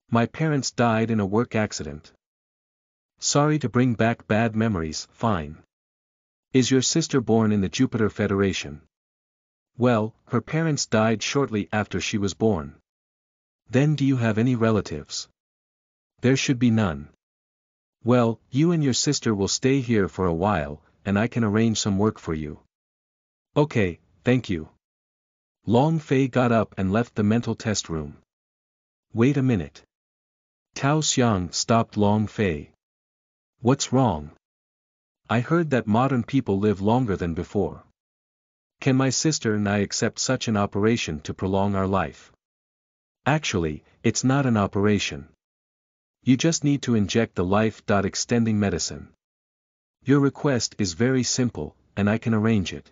My parents died in a work accident. Sorry to bring back bad memories. Fine. Is your sister born in the Jupiter Federation? Well, her parents died shortly after she was born. Then do you have any relatives? There should be none. Well, you and your sister will stay here for a while, and I can arrange some work for you. Okay, thank you. Long Fei got up and left the mental test room. Wait a minute. Tao Xiang stopped Long Fei. What's wrong? I heard that modern people live longer than before. Can my sister and I accept such an operation to prolong our life? Actually, it's not an operation. You just need to inject the life-extending medicine. Your request is very simple, and I can arrange it.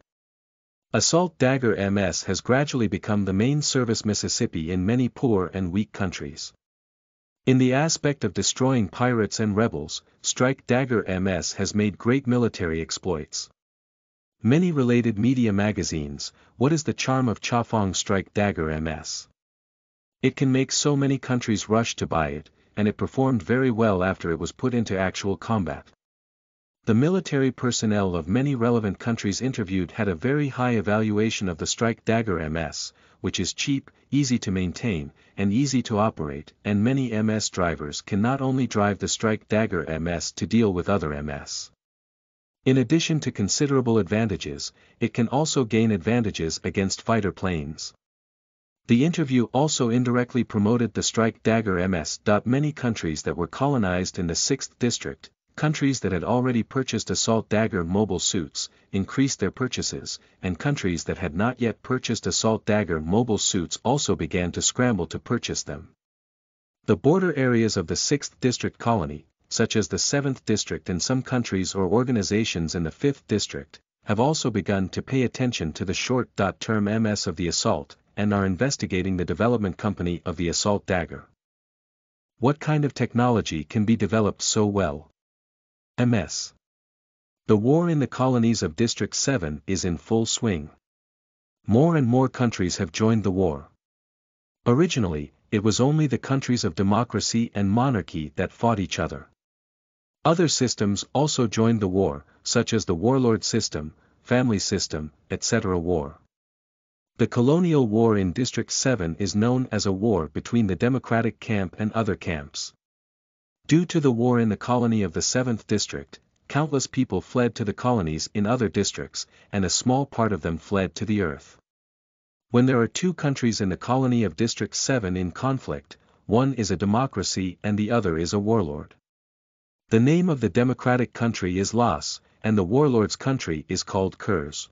Assault Dagger M S has gradually become the main service Mississippi in many poor and weak countries. In the aspect of destroying pirates and rebels, Strike Dagger M S has made great military exploits. Many related media magazines. What is the charm of Chafeng Strike Dagger M S? It can make so many countries rush to buy it, and it performed very well after it was put into actual combat. The military personnel of many relevant countries interviewed had a very high evaluation of the Strike Dagger M S, which is cheap, easy to maintain, and easy to operate, and many M S drivers can not only drive the Strike Dagger M S to deal with other M S. In addition to considerable advantages, it can also gain advantages against fighter planes. The interview also indirectly promoted the Strike Dagger M S. Many countries that were colonized in the sixth district, countries that had already purchased assault dagger mobile suits, increased their purchases, and countries that had not yet purchased assault dagger mobile suits also began to scramble to purchase them. The border areas of the sixth district colony, such as the seventh district and some countries or organizations in the fifth district, have also begun to pay attention to the short-term M S of the assault, and are investigating the development company of the assault dagger. What kind of technology can be developed so well? M S. The war in the colonies of District seven is in full swing. More and more countries have joined the war. Originally, it was only the countries of democracy and monarchy that fought each other. Other systems also joined the war, such as the warlord system, family system, et cetera. War. The colonial war in District seven is known as a war between the democratic camp and other camps. Due to the war in the colony of the seventh district, countless people fled to the colonies in other districts, and a small part of them fled to the earth. When there are two countries in the colony of District seven in conflict, one is a democracy and the other is a warlord. The name of the democratic country is Laos, and the warlord's country is called Kurs.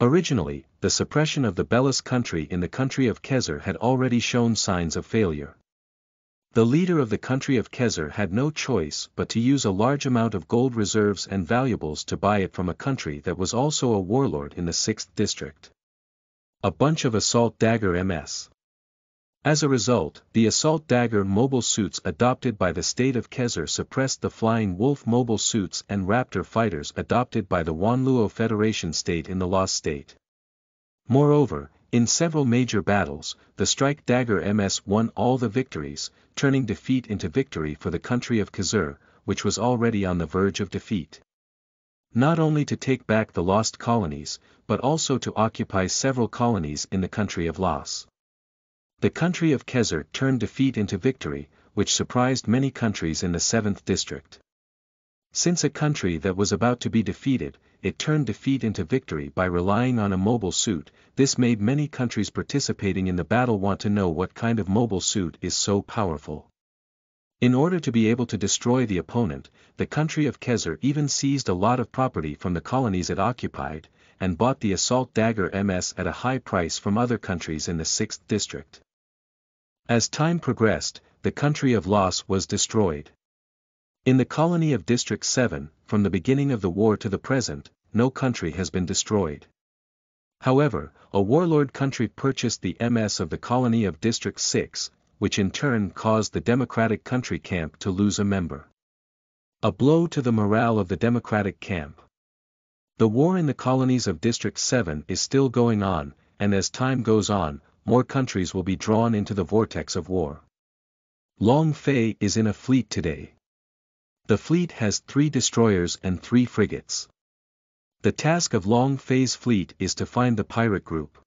Originally, the suppression of the Bella's country in the country of Khezar had already shown signs of failure. The leader of the country of Khezar had no choice but to use a large amount of gold reserves and valuables to buy it from a country that was also a warlord in the sixth district. A bunch of assault dagger M S. As a result, the assault dagger mobile suits adopted by the state of Khezar suppressed the Flying Wolf mobile suits and Raptor fighters adopted by the Wanluo Federation state in the Laos state. Moreover, in several major battles, the Strike Dagger M S won all the victories, turning defeat into victory for the country of Khezar, which was already on the verge of defeat. Not only to take back the lost colonies, but also to occupy several colonies in the country of Laos. The country of Khezar turned defeat into victory, which surprised many countries in the seventh district. Since a country that was about to be defeated, it turned defeat into victory by relying on a mobile suit. This made many countries participating in the battle want to know what kind of mobile suit is so powerful. In order to be able to destroy the opponent, the country of Khezar even seized a lot of property from the colonies it occupied, and bought the assault dagger M S at a high price from other countries in the sixth district. As time progressed, the country of Laos was destroyed. In the colony of District seven, from the beginning of the war to the present, no country has been destroyed. However, a warlord country purchased the M S of the colony of District six, which in turn caused the democratic country camp to lose a member. A blow to the morale of the democratic camp. The war in the colonies of District seven is still going on, and as time goes on, more countries will be drawn into the vortex of war. Long Fei is in a fleet today. The fleet has three destroyers and three frigates. The task of Long Fei's fleet is to find the pirate group.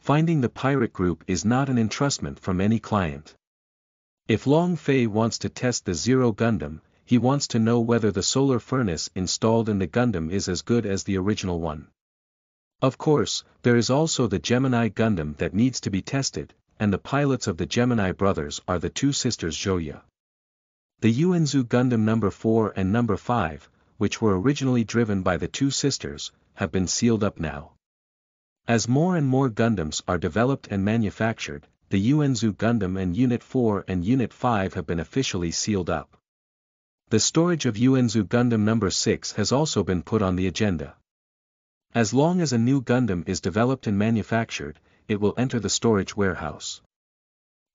Finding the pirate group is not an entrustment from any client. If Long Fei wants to test the Zero Gundam, he wants to know whether the solar furnace installed in the Gundam is as good as the original one. Of course, there is also the Gemini Gundam that needs to be tested, and the pilots of the Gemini brothers are the two sisters Jouya. The Yuanzu Gundam number four and number five, which were originally driven by the two sisters, have been sealed up now. As more and more Gundams are developed and manufactured, the Yuanzu Gundam and Unit four and Unit five have been officially sealed up. The storage of Yuanzu Gundam number six has also been put on the agenda. As long as a new Gundam is developed and manufactured, it will enter the storage warehouse.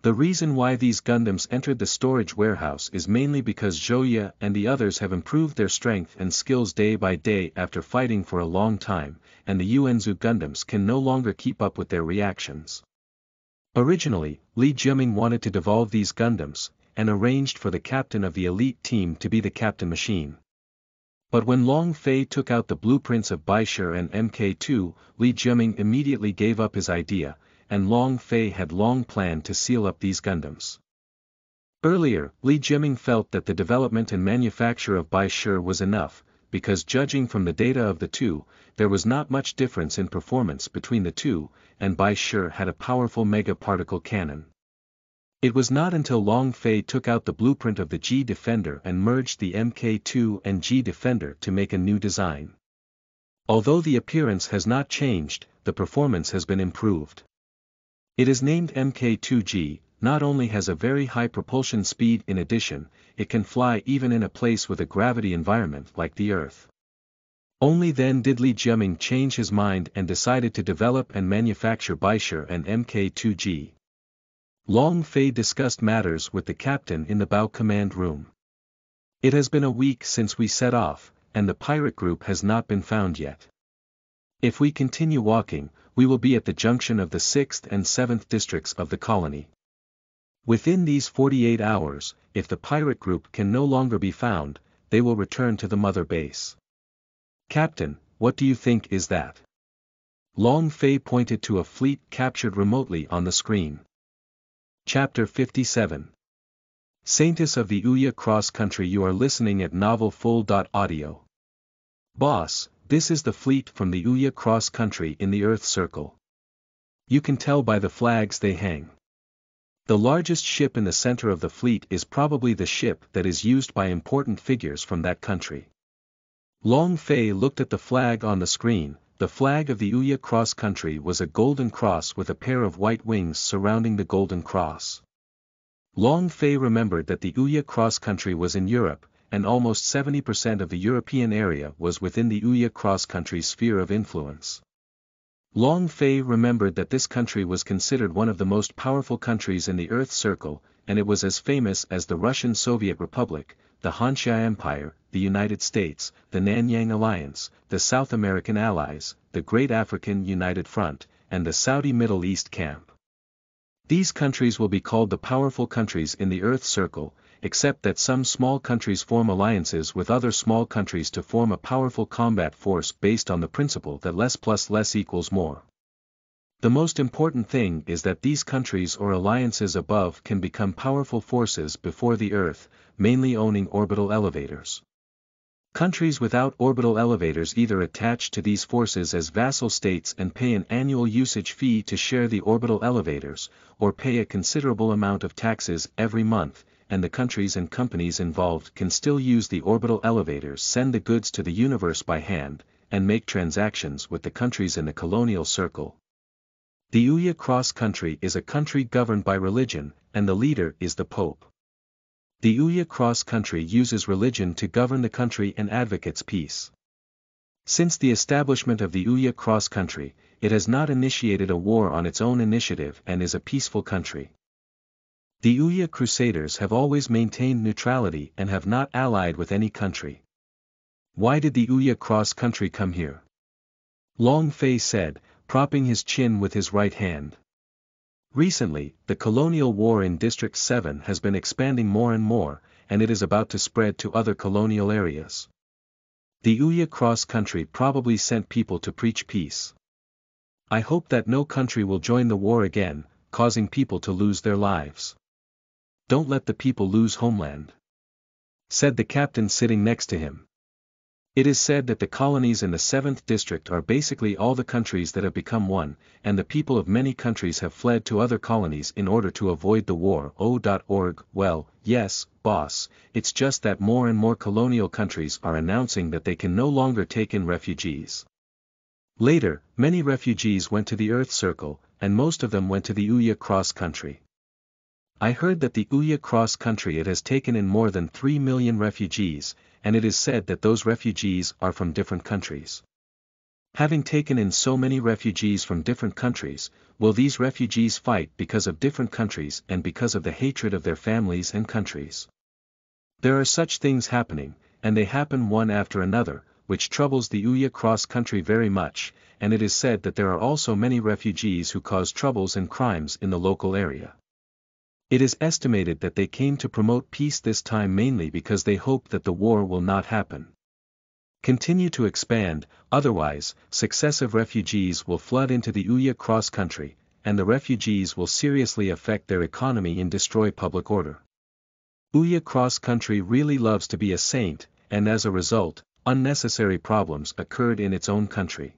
The reason why these Gundams entered the storage warehouse is mainly because Jouya and the others have improved their strength and skills day by day after fighting for a long time, and the Yuanzu Gundams can no longer keep up with their reactions. Originally, Li Jiming wanted to devolve these Gundams, and arranged for the captain of the elite team to be the captain machine. But when Long Fei took out the blueprints of Baishir and M K two, Li Jiming immediately gave up his idea, and Long Fei had long planned to seal up these Gundams. Earlier, Li Jiming felt that the development and manufacture of Baishir was enough, because judging from the data of the two, there was not much difference in performance between the two, and Baishir had a powerful mega-particle cannon. It was not until Long Fei took out the blueprint of the G Defender and merged the M K two and G Defender to make a new design. Although the appearance has not changed, the performance has been improved. It is named M K two G, not only has a very high propulsion speed in addition, it can fly even in a place with a gravity environment like the Earth. Only then did Li Jiming change his mind and decided to develop and manufacture Baishir and M K two G. Long Fei discussed matters with the captain in the bow command room. It has been a week since we set off, and the pirate group has not been found yet. If we continue walking, we will be at the junction of the sixth and seventh districts of the colony. Within these forty-eight hours, if the pirate group can no longer be found, they will return to the mother base. Captain, what do you think is that? Long Fei pointed to a fleet captured remotely on the screen. Chapter fifty-seven. Saintess of the Ouya Cross Country, you are listening at novel full dot audio. Boss, this is the fleet from the Ouya Cross Country in the Earth Circle. You can tell by the flags they hang. The largest ship in the center of the fleet is probably the ship that is used by important figures from that country. Long Fei looked at the flag on the screen. The flag of the Ouya Cross Country was a golden cross with a pair of white wings surrounding the golden cross. Long Fei remembered that the Ouya Cross Country was in Europe, and almost seventy percent of the European area was within the Ouya Cross Country's sphere of influence. Long Fei remembered that this country was considered one of the most powerful countries in the Earth Circle, and it was as famous as the Russian Soviet Republic, the Han Xia Empire, the United States, the Nanyang Alliance, the South American Allies, the Great African United Front, and the Saudi Middle East Camp. These countries will be called the powerful countries in the Earth Circle, except that some small countries form alliances with other small countries to form a powerful combat force based on the principle that less plus less equals more. The most important thing is that these countries or alliances above can become powerful forces before the Earth, mainly owning orbital elevators. Countries without orbital elevators either attach to these forces as vassal states and pay an annual usage fee to share the orbital elevators, or pay a considerable amount of taxes every month, and the countries and companies involved can still use the orbital elevators, send the goods to the universe by hand, and make transactions with the countries in the colonial circle. The Ouya Cross Country is a country governed by religion, and the leader is the Pope. The Ouya Cross Country uses religion to govern the country and advocates peace. Since the establishment of the Ouya Cross Country, it has not initiated a war on its own initiative and is a peaceful country. The Ouya Crusaders have always maintained neutrality and have not allied with any country. Why did the Ouya Cross Country come here? Long Fei said, propping his chin with his right hand. Recently, the colonial war in District seven has been expanding more and more, and it is about to spread to other colonial areas. The Ouya Cross Country probably sent people to preach peace. I hope that no country will join the war again, causing people to lose their lives. Don't let the people lose homeland," said the captain sitting next to him. It is said that the colonies in the seventh district are basically all the countries that have become one, and the people of many countries have fled to other colonies in order to avoid the war. O.org. Well, yes, boss, it's just that more and more colonial countries are announcing that they can no longer take in refugees. Later, many refugees went to the Earth Circle, and most of them went to the Ouya Cross Country. I heard that the Ouya Cross Country it has taken in more than three million refugees, and it is said that those refugees are from different countries. Having taken in so many refugees from different countries, will these refugees fight because of different countries and because of the hatred of their families and countries? There are such things happening, and they happen one after another, which troubles the Ouya Cross Country very much, and it is said that there are also many refugees who cause troubles and crimes in the local area. It is estimated that they came to promote peace this time mainly because they hope that the war will not happen. Continue to expand, otherwise, successive refugees will flood into the Ouya Cross Country, and the refugees will seriously affect their economy and destroy public order. Ouya Cross Country really loves to be a saint, and as a result, unnecessary problems occurred in its own country.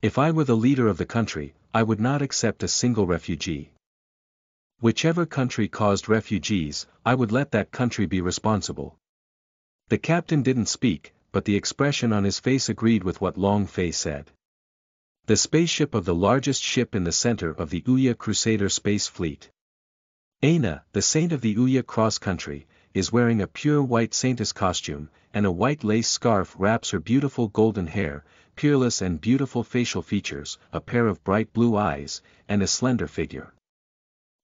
If I were the leader of the country, I would not accept a single refugee. Whichever country caused refugees, I would let that country be responsible. The captain didn't speak, but the expression on his face agreed with what Long Fei said. The spaceship of the largest ship in the center of the Ouya Crusader Space Fleet. Aina, the saint of the Ouya Cross Country, is wearing a pure white saintess costume, and a white lace scarf wraps her beautiful golden hair, peerless and beautiful facial features, a pair of bright blue eyes, and a slender figure.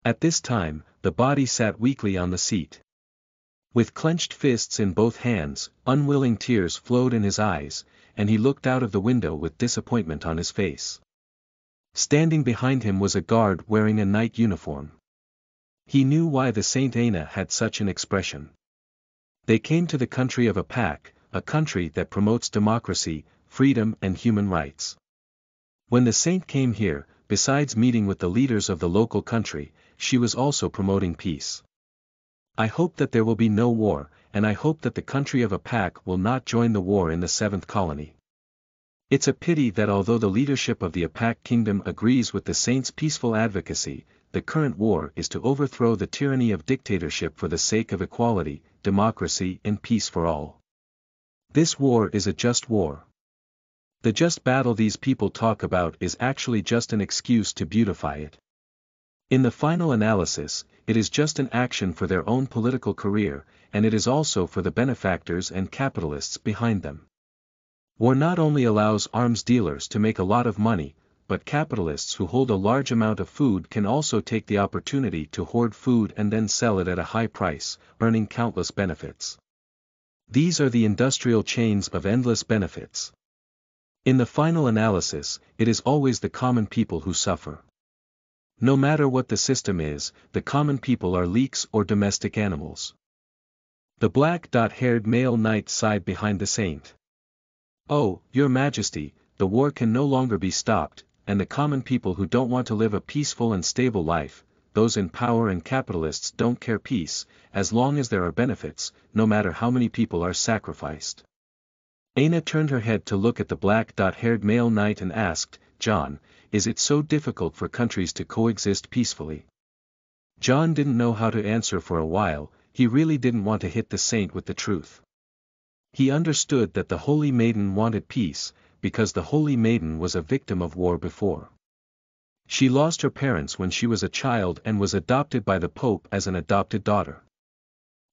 At this time, the body sat weakly on the seat. With clenched fists in both hands, unwilling tears flowed in his eyes, and he looked out of the window with disappointment on his face. Standing behind him was a guard wearing a knight uniform. He knew why the Saint Aina had such an expression. They came to the country of a pack, a country that promotes democracy, freedom and human rights. When the saint came here, besides meeting with the leaders of the local country, she was also promoting peace. I hope that there will be no war, and I hope that the country of a pack will not join the war in the seventh colony. It's a pity that although the leadership of the Apak Kingdom agrees with the saint's peaceful advocacy, the current war is to overthrow the tyranny of dictatorship for the sake of equality, democracy and peace for all. This war is a just war. The just battle these people talk about is actually just an excuse to beautify it. In the final analysis, it is just an action for their own political career, and it is also for the benefactors and capitalists behind them. War not only allows arms dealers to make a lot of money, but capitalists who hold a large amount of food can also take the opportunity to hoard food and then sell it at a high price, earning countless benefits. These are the industrial chains of endless benefits. In the final analysis, it is always the common people who suffer. No matter what the system is, the common people are leeks or domestic animals. The black dot-haired male knight sighed behind the saint. Oh, Your Majesty, the war can no longer be stopped, and the common people who don't want to live a peaceful and stable life, those in power and capitalists don't care peace, as long as there are benefits, no matter how many people are sacrificed. Aina turned her head to look at the black dot-haired male knight and asked, John, is it so difficult for countries to coexist peacefully? John didn't know how to answer for a while, he really didn't want to hit the saint with the truth. He understood that the Holy Maiden wanted peace, because the Holy Maiden was a victim of war before. She lost her parents when she was a child and was adopted by the Pope as an adopted daughter.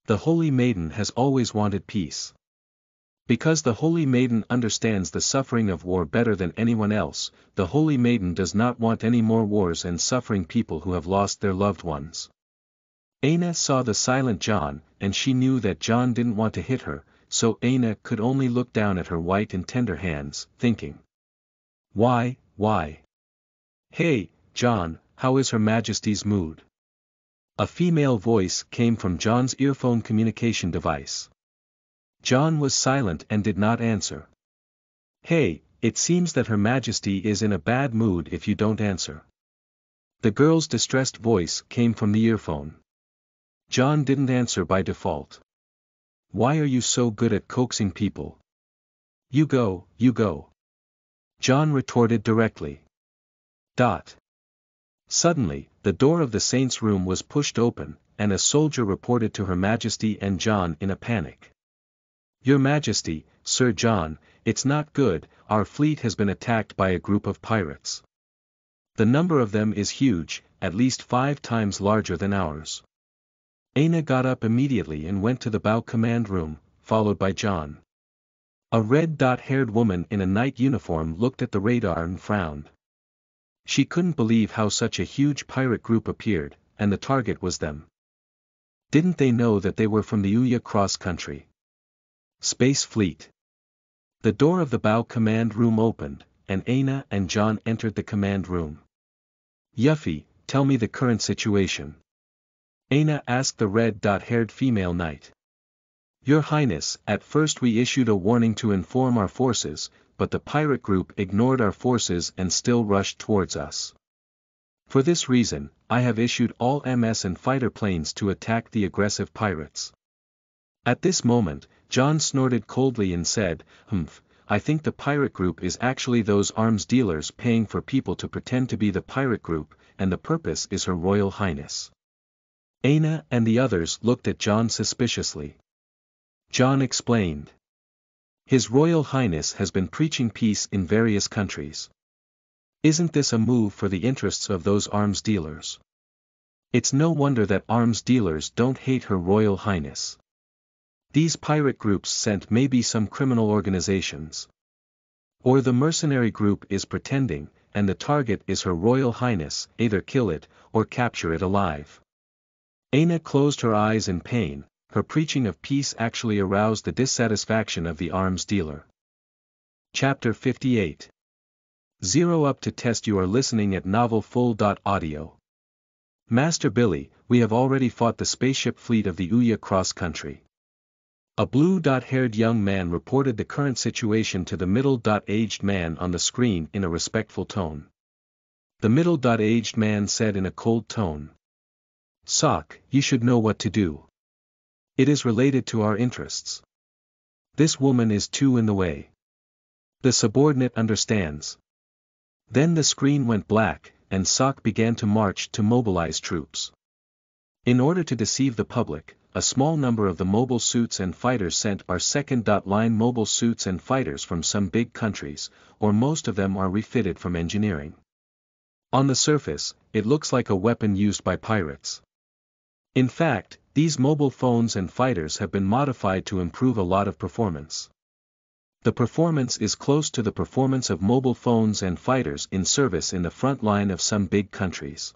The Holy Maiden has always wanted peace. Because the Holy Maiden understands the suffering of war better than anyone else, the Holy Maiden does not want any more wars and suffering people who have lost their loved ones. Aina saw the silent John, and she knew that John didn't want to hit her, so Aina could only look down at her white and tender hands, thinking. Why, why? Hey, John, how is Her Majesty's mood? A female voice came from John's earphone communication device. John was silent and did not answer. Hey, it seems that Her Majesty is in a bad mood if you don't answer. The girl's distressed voice came from the earphone. John didn't answer by default. Why are you so good at coaxing people? You go, you go. John retorted directly. Dot. Suddenly, the door of the saint's room was pushed open, and a soldier reported to Her Majesty and John in a panic. Your Majesty, Sir John, it's not good, our fleet has been attacked by a group of pirates. The number of them is huge, at least five times larger than ours. Aina got up immediately and went to the bow command room, followed by John. A red dot-haired woman in a night uniform looked at the radar and frowned. She couldn't believe how such a huge pirate group appeared, and the target was them. Didn't they know that they were from the Ouya Cross Country Space Fleet? The door of the bow command room opened, and Aina and John entered the command room. "Yuffie, tell me the current situation," Aina asked the red dot-haired female knight. "Your Highness, at first we issued a warning to inform our forces, but the pirate group ignored our forces and still rushed towards us. For this reason, I have issued all M S and fighter planes to attack the aggressive pirates." At this moment, John snorted coldly and said, "Humph, I think the pirate group is actually those arms dealers paying for people to pretend to be the pirate group, and the purpose is Her Royal Highness." Aina and the others looked at John suspiciously. John explained. "His Royal Highness has been preaching peace in various countries. Isn't this a move for the interests of those arms dealers? It's no wonder that arms dealers don't hate Her Royal Highness. These pirate groups sent maybe some criminal organizations. Or the mercenary group is pretending, and the target is Her Royal Highness, either kill it, or capture it alive." Aina closed her eyes in pain. Her preaching of peace actually aroused the dissatisfaction of the arms dealer. Chapter fifty-eight. Zero up to test. You are listening at novel full dot audio. Master Billy, we have already fought the spaceship fleet of the Ouya Cross Country. A blue-haired young man reported the current situation to the middle-aged man on the screen in a respectful tone. The middle-aged man said in a cold tone, "Sok, you should know what to do. It is related to our interests. This woman is too in the way." The subordinate understands. Then the screen went black, and Sok began to march to mobilize troops. In order to deceive the public, a small number of the mobile suits and fighters sent are second-line mobile suits and fighters from some big countries, or most of them are refitted from engineering. On the surface, it looks like a weapon used by pirates. In fact, these mobile phones and fighters have been modified to improve a lot of performance. The performance is close to the performance of mobile phones and fighters in service in the front line of some big countries.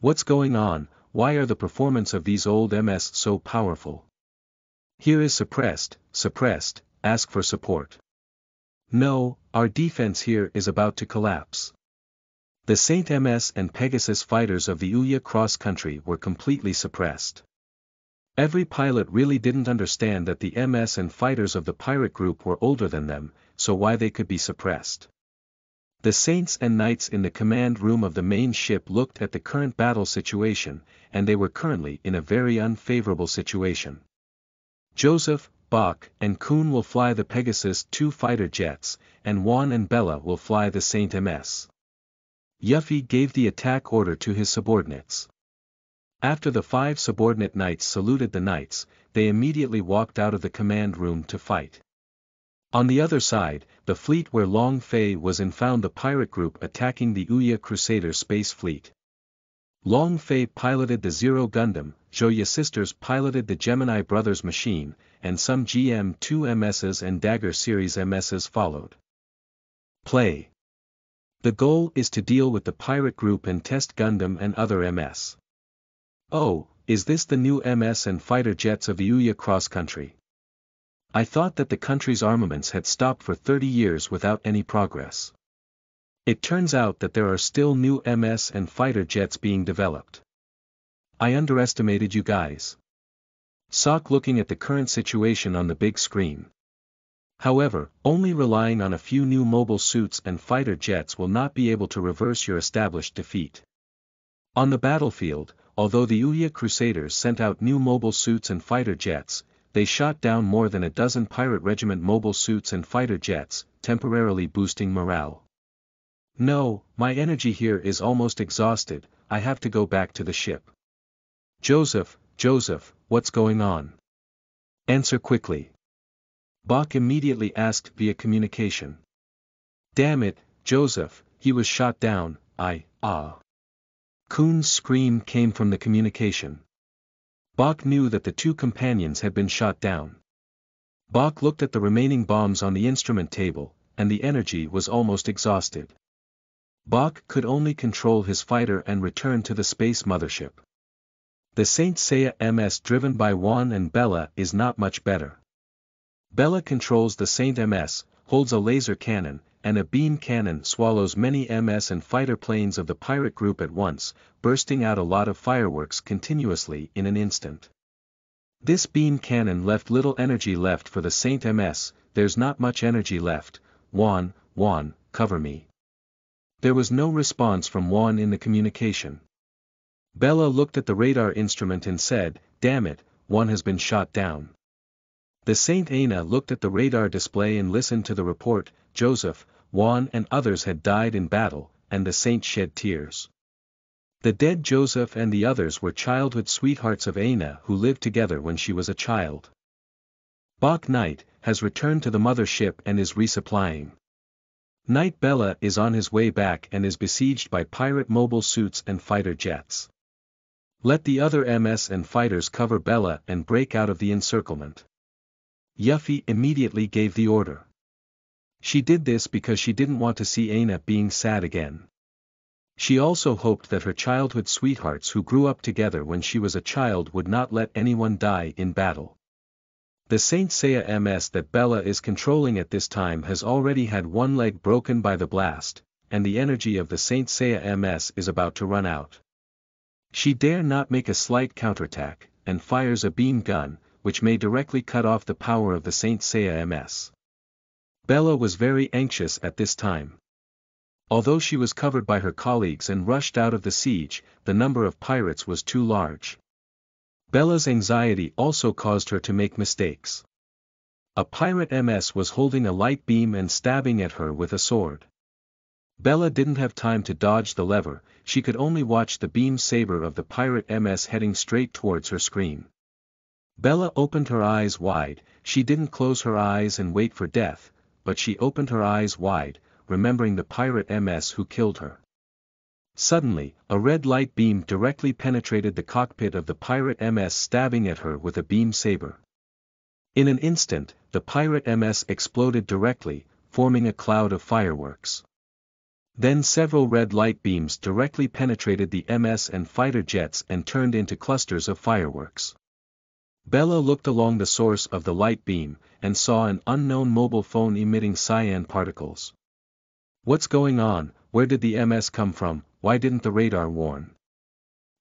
What's going on? Why are the performance of these old M S so powerful? Here is suppressed, suppressed, ask for support. No, our defense here is about to collapse. The Saint M S and Pegasus fighters of the Ouya Cross Country were completely suppressed. Every pilot really didn't understand that the M S and fighters of the pirate group were older than them, so why they could be suppressed. The saints and knights in the command room of the main ship looked at the current battle situation, and they were currently in a very unfavorable situation. Joseph, Bach, and Kun will fly the Pegasus two fighter jets, and Juan and Bella will fly the Saint M S. Yuffie gave the attack order to his subordinates. After the five subordinate knights saluted the knights, they immediately walked out of the command room to fight. On the other side, the fleet where Long Fei was in found the pirate group attacking the Ouya Crusader Space Fleet. Long Fei piloted the Zero Gundam, Jouya sisters piloted the Gemini brothers machine, and some G M two M Ss and Dagger series M Ss followed. Play. The goal is to deal with the pirate group and test Gundam and other M S. Oh, is this the new M S and fighter jets of the Ouya Cross Country? I thought that the country's armaments had stopped for thirty years without any progress. It turns out that there are still new M S and fighter jets being developed. I underestimated you guys. Sok looking at the current situation on the big screen. However, only relying on a few new mobile suits and fighter jets will not be able to reverse your established defeat. On the battlefield, although the Ouya Crusaders sent out new mobile suits and fighter jets, they shot down more than a dozen pirate regiment mobile suits and fighter jets, temporarily boosting morale. No, my energy here is almost exhausted, I have to go back to the ship. Joseph, Joseph, what's going on? Answer quickly. Bach immediately asked via communication. Damn it, Joseph, he was shot down, I, ah. Kun's scream came from the communication. Bach knew that the two companions had been shot down. Bach looked at the remaining bombs on the instrument table, and the energy was almost exhausted. Bach could only control his fighter and return to the space mothership. The Saint Seiya M S driven by Juan and Bella is not much better. Bella controls the Saint M S, holds a laser cannon, and a beam cannon swallows many M S and fighter planes of the pirate group at once, bursting out a lot of fireworks continuously in an instant. This beam cannon left little energy left for the Saint M S, there's not much energy left. Juan, Juan, cover me. There was no response from Juan in the communication. Bella looked at the radar instrument and said, damn it, Juan has been shot down. The Saint Aina looked at the radar display and listened to the report. Joseph, Juan and others had died in battle, and the Saint shed tears. The dead Joseph and the others were childhood sweethearts of Aina who lived together when she was a child. Bach Knight has returned to the mothership and is resupplying. Knight Bella is on his way back and is besieged by pirate mobile suits and fighter jets. Let the other M S and fighters cover Bella and break out of the encirclement. Yuffie immediately gave the order. She did this because she didn't want to see Aina being sad again. She also hoped that her childhood sweethearts who grew up together when she was a child would not let anyone die in battle. The Saint Seiya M S that Bella is controlling at this time has already had one leg broken by the blast, and the energy of the Saint Seiya M S is about to run out. She dare not make a slight counterattack, and fires a beam gun, which may directly cut off the power of the Saint Seiya M S. Bella was very anxious at this time. Although she was covered by her colleagues and rushed out of the siege, the number of pirates was too large. Bella's anxiety also caused her to make mistakes. A pirate M S was holding a light beam and stabbing at her with a sword. Bella didn't have time to dodge the lever, she could only watch the beam saber of the pirate M S heading straight towards her screen. Bella opened her eyes wide. She didn't close her eyes and wait for death, but she opened her eyes wide, remembering the pirate M S who killed her. Suddenly, a red light beam directly penetrated the cockpit of the pirate M S, stabbing at her with a beam saber. In an instant, the pirate M S exploded directly, forming a cloud of fireworks. Then several red light beams directly penetrated the M S and fighter jets and turned into clusters of fireworks. Bella looked along the source of the light beam, and saw an unknown mobile phone emitting cyan particles. What's going on? Where did the M S come from? Why didn't the radar warn?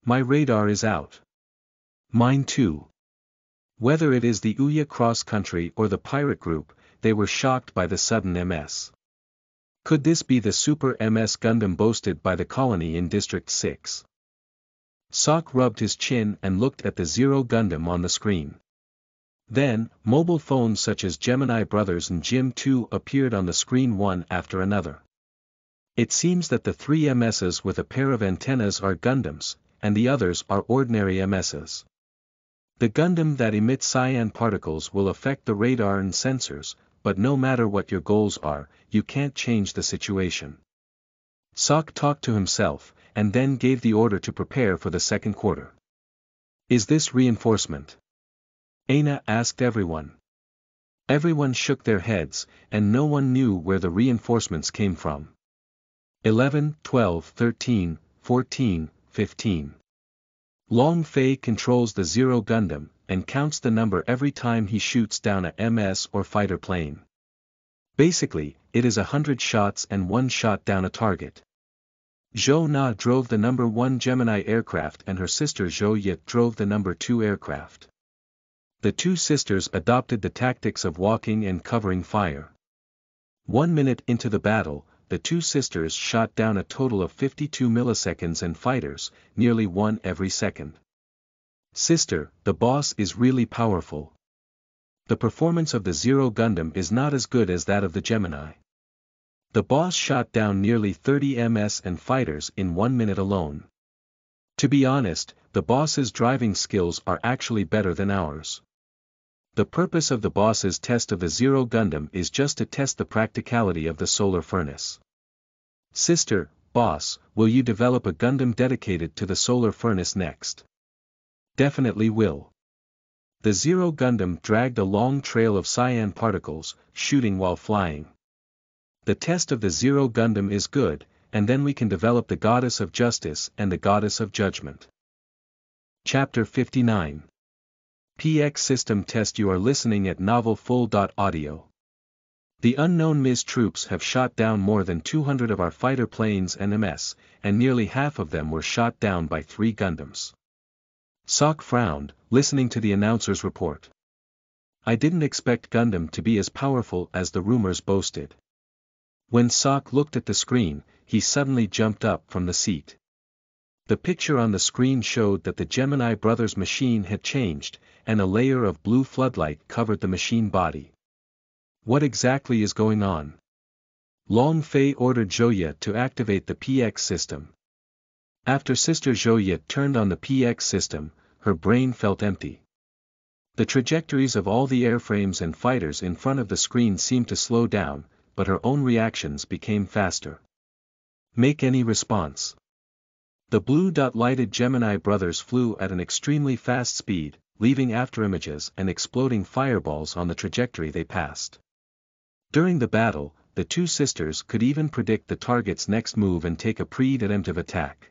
My radar is out. Mine too. Whether it is the Ouya Cross Country or the pirate group, they were shocked by the sudden M S. Could this be the Super M S Gundam boasted by the colony in District six? Sok rubbed his chin and looked at the Zero Gundam on the screen. Then, mobile phones such as Gemini Brothers and Jim two appeared on the screen one after another. It seems that the three M Ss with a pair of antennas are Gundams, and the others are ordinary M Ss. The Gundam that emits cyan particles will affect the radar and sensors, but no matter what your goals are, you can't change the situation. Sok talked to himself, and then gave the order to prepare for the second quarter. Is this reinforcement? Aina asked everyone. Everyone shook their heads, and no one knew where the reinforcements came from. eleven, twelve, thirteen, fourteen, fifteen. Long Fei controls the Zero Gundam, and counts the number every time he shoots down a M S or fighter plane. Basically, it is a hundred shots and one shot down a target. Zhou Na drove the number one Gemini aircraft and her sister Zhou Yip drove the number two aircraft. The two sisters adopted the tactics of walking and covering fire. One minute into the battle, the two sisters shot down a total of fifty-two milliseconds and fighters, nearly one every second. Sister, the boss is really powerful. The performance of the Zero Gundam is not as good as that of the Gemini. The boss shot down nearly thirty M S and fighters in one minute alone. To be honest, the boss's driving skills are actually better than ours. The purpose of the boss's test of the Zero Gundam is just to test the practicality of the solar furnace. Sister, boss, will you develop a Gundam dedicated to the solar furnace next? Definitely will. The Zero Gundam dragged a long trail of cyan particles, shooting while flying. The test of the Zero Gundam is good, and then we can develop the Goddess of Justice and the Goddess of Judgment. Chapter fifty-nine. P X System Test. You are listening at novel full dot audio. The unknown M I S troops have shot down more than two hundred of our fighter planes and M S, and nearly half of them were shot down by three Gundams. Sok frowned, listening to the announcer's report. I didn't expect Gundam to be as powerful as the rumors boasted. When Sok looked at the screen, he suddenly jumped up from the seat. The picture on the screen showed that the Gemini brothers' machine had changed, and a layer of blue floodlight covered the machine body. What exactly is going on? Long Fei ordered Zhouya to activate the P X system. After Sister Zhouya turned on the P X system, her brain felt empty. The trajectories of all the airframes and fighters in front of the screen seemed to slow down, but her own reactions became faster. Make any response. The blue dot-lighted Gemini brothers flew at an extremely fast speed, leaving afterimages and exploding fireballs on the trajectory they passed. During the battle, the two sisters could even predict the target's next move and take a pre-emptive attack.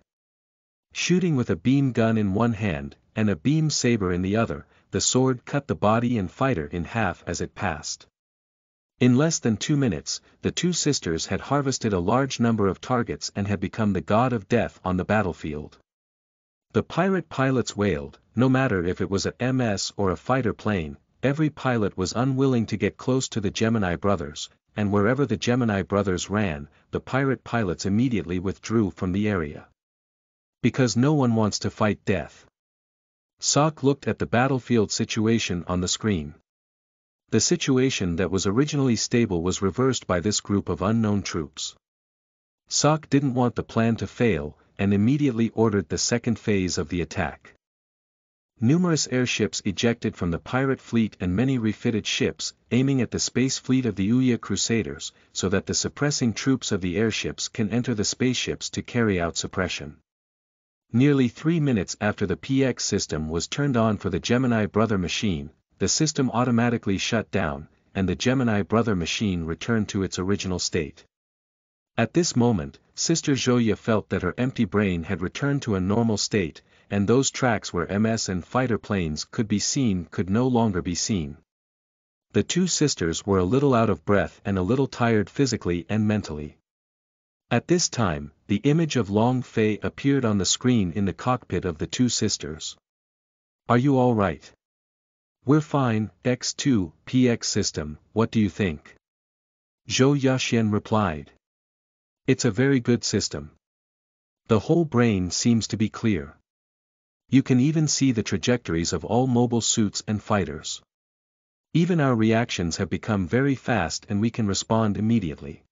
Shooting with a beam gun in one hand, and a beam saber in the other, the sword cut the body and fighter in half as it passed. In less than two minutes, the two sisters had harvested a large number of targets and had become the god of death on the battlefield. The pirate pilots wailed, no matter if it was a M S or a fighter plane. Every pilot was unwilling to get close to the Gemini brothers, and wherever the Gemini brothers ran, the pirate pilots immediately withdrew from the area. Because no one wants to fight death. Sok looked at the battlefield situation on the screen. The situation that was originally stable was reversed by this group of unknown troops. Sok didn't want the plan to fail, and immediately ordered the second phase of the attack. Numerous airships ejected from the pirate fleet and many refitted ships, aiming at the space fleet of the Ouya Crusaders, so that the suppressing troops of the airships can enter the spaceships to carry out suppression. Nearly three minutes after the P X system was turned on for the Gemini Brother machine, the system automatically shut down, and the Gemini Brother machine returned to its original state. At this moment, Sister Zhouya felt that her empty brain had returned to a normal state, and those tracks where M S and fighter planes could be seen could no longer be seen. The two sisters were a little out of breath and a little tired physically and mentally. At this time, the image of Long Fei appeared on the screen in the cockpit of the two sisters. Are you all right? We're fine, X two, P X system, what do you think? Zhou Yaxian replied. It's a very good system. The whole brain seems to be clear. You can even see the trajectories of all mobile suits and fighters. Even our reactions have become very fast and we can respond immediately.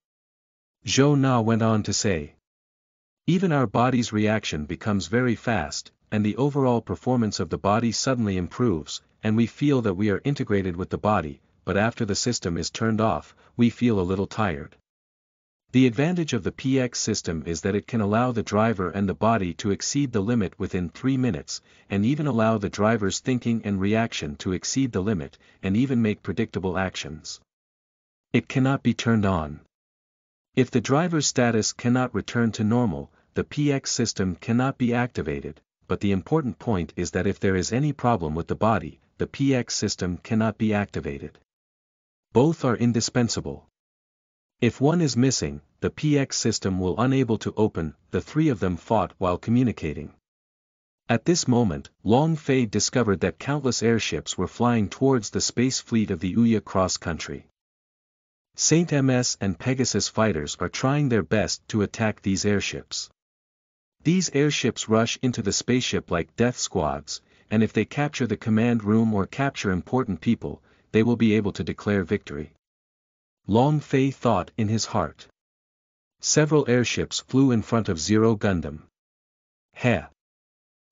Zhou Na went on to say. Even our body's reaction becomes very fast, and the overall performance of the body suddenly improves, and we feel that we are integrated with the body, but after the system is turned off, we feel a little tired. The advantage of the P X system is that it can allow the driver and the body to exceed the limit within three minutes, and even allow the driver's thinking and reaction to exceed the limit, and even make predictable actions. It cannot be turned on. If the driver's status cannot return to normal, the P X system cannot be activated, but the important point is that if there is any problem with the body, the P X system cannot be activated. Both are indispensable. If one is missing, the P X system will unable to open. The three of them fought while communicating. At this moment, Long Fei discovered that countless airships were flying towards the space fleet of the Ouya Cross Country. Saint M S and Pegasus fighters are trying their best to attack these airships. These airships rush into the spaceship like death squads, and if they capture the command room or capture important people, they will be able to declare victory. Long Fei thought in his heart. Several airships flew in front of Zero Gundam. Heh!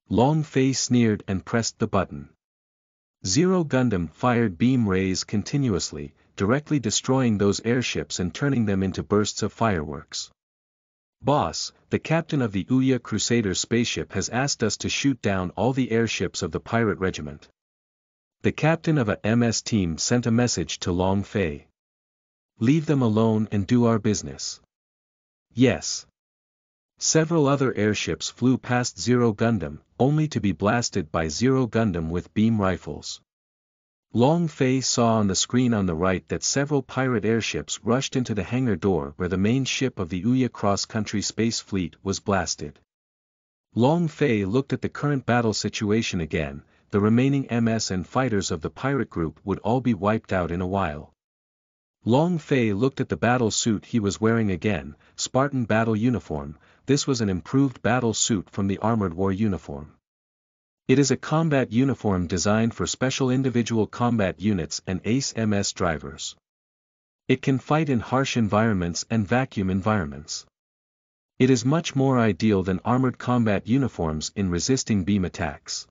Long Fei sneered and pressed the button. Zero Gundam fired beam rays continuously, directly destroying those airships and turning them into bursts of fireworks. Boss, the captain of the Ouya Crusader spaceship has asked us to shoot down all the airships of the pirate regiment. the captain of a M S team sent a message to Long Fei. Leave them alone and do our business. Yes. Several other airships flew past Zero Gundam, only to be blasted by Zero Gundam with beam rifles. Long Fei saw on the screen on the right that several pirate airships rushed into the hangar door where the main ship of the Ouya Cross Country Space Fleet was blasted. Long Fei looked at the current battle situation again. The remaining M S and fighters of the pirate group would all be wiped out in a while. Long Fei looked at the battle suit he was wearing again, Spartan battle uniform. This was an improved battle suit from the Armored War uniform. It is a combat uniform designed for special individual combat units and ace M S drivers. It can fight in harsh environments and vacuum environments. It is much more ideal than armored combat uniforms in resisting beam attacks.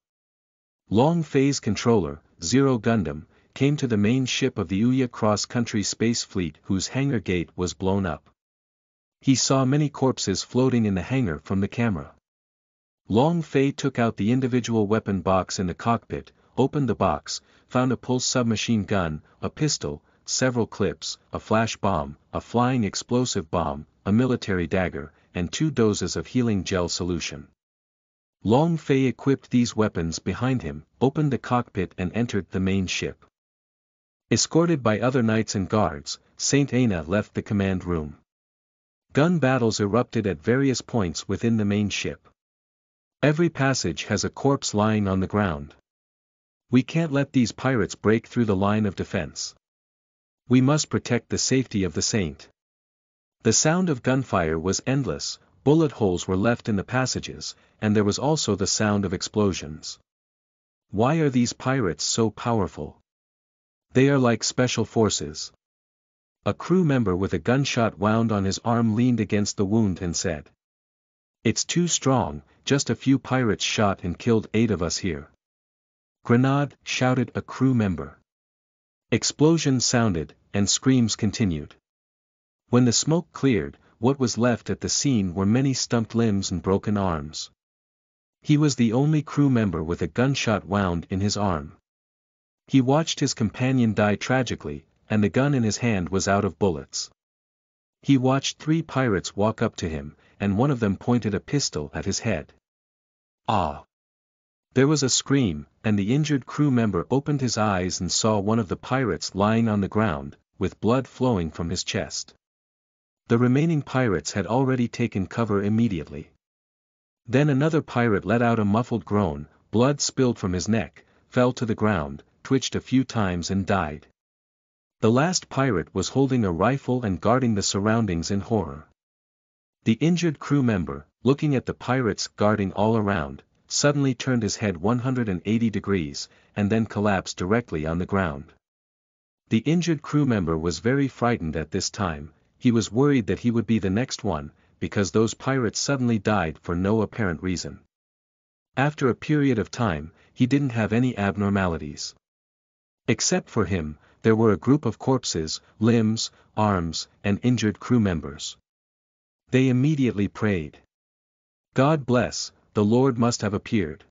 Long Fei's controller, Zero Gundam, came to the main ship of the Ouya Cross Country Space Fleet whose hangar gate was blown up. He saw many corpses floating in the hangar from the camera. Long Fei took out the individual weapon box in the cockpit, opened the box, found a pulse submachine gun, a pistol, several clips, a flash bomb, a flying explosive bomb, a military dagger, and two doses of healing gel solution. Long Fei equipped these weapons behind him, opened the cockpit and entered the main ship. Escorted by other knights and guards, Saint Aina left the command room. Gun battles erupted at various points within the main ship. Every passage has a corpse lying on the ground. We can't let these pirates break through the line of defense. We must protect the safety of the saint. The sound of gunfire was endless, bullet holes were left in the passages, and there was also the sound of explosions. Why are these pirates so powerful? They are like special forces. A crew member with a gunshot wound on his arm leaned against the wound and said, "It's too strong, just a few pirates shot and killed eight of us here." "Grenade!" shouted a crew member. Explosions sounded, and screams continued. When the smoke cleared, what was left at the scene were many stumped limbs and broken arms. He was the only crew member with a gunshot wound in his arm. He watched his companion die tragically, and the gun in his hand was out of bullets. He watched three pirates walk up to him, and one of them pointed a pistol at his head. Ah! There was a scream, and the injured crew member opened his eyes and saw one of the pirates lying on the ground, with blood flowing from his chest. The remaining pirates had already taken cover immediately. Then another pirate let out a muffled groan, blood spilled from his neck, fell to the ground, twitched a few times and died. The last pirate was holding a rifle and guarding the surroundings in horror. The injured crew member, looking at the pirates guarding all around, suddenly turned his head one hundred eighty degrees, and then collapsed directly on the ground. The injured crew member was very frightened at this time. He was worried that he would be the next one, because those pirates suddenly died for no apparent reason. After a period of time, he didn't have any abnormalities. Except for him, there were a group of corpses, limbs, arms, and injured crew members. They immediately prayed. "God bless, the Lord must have appeared."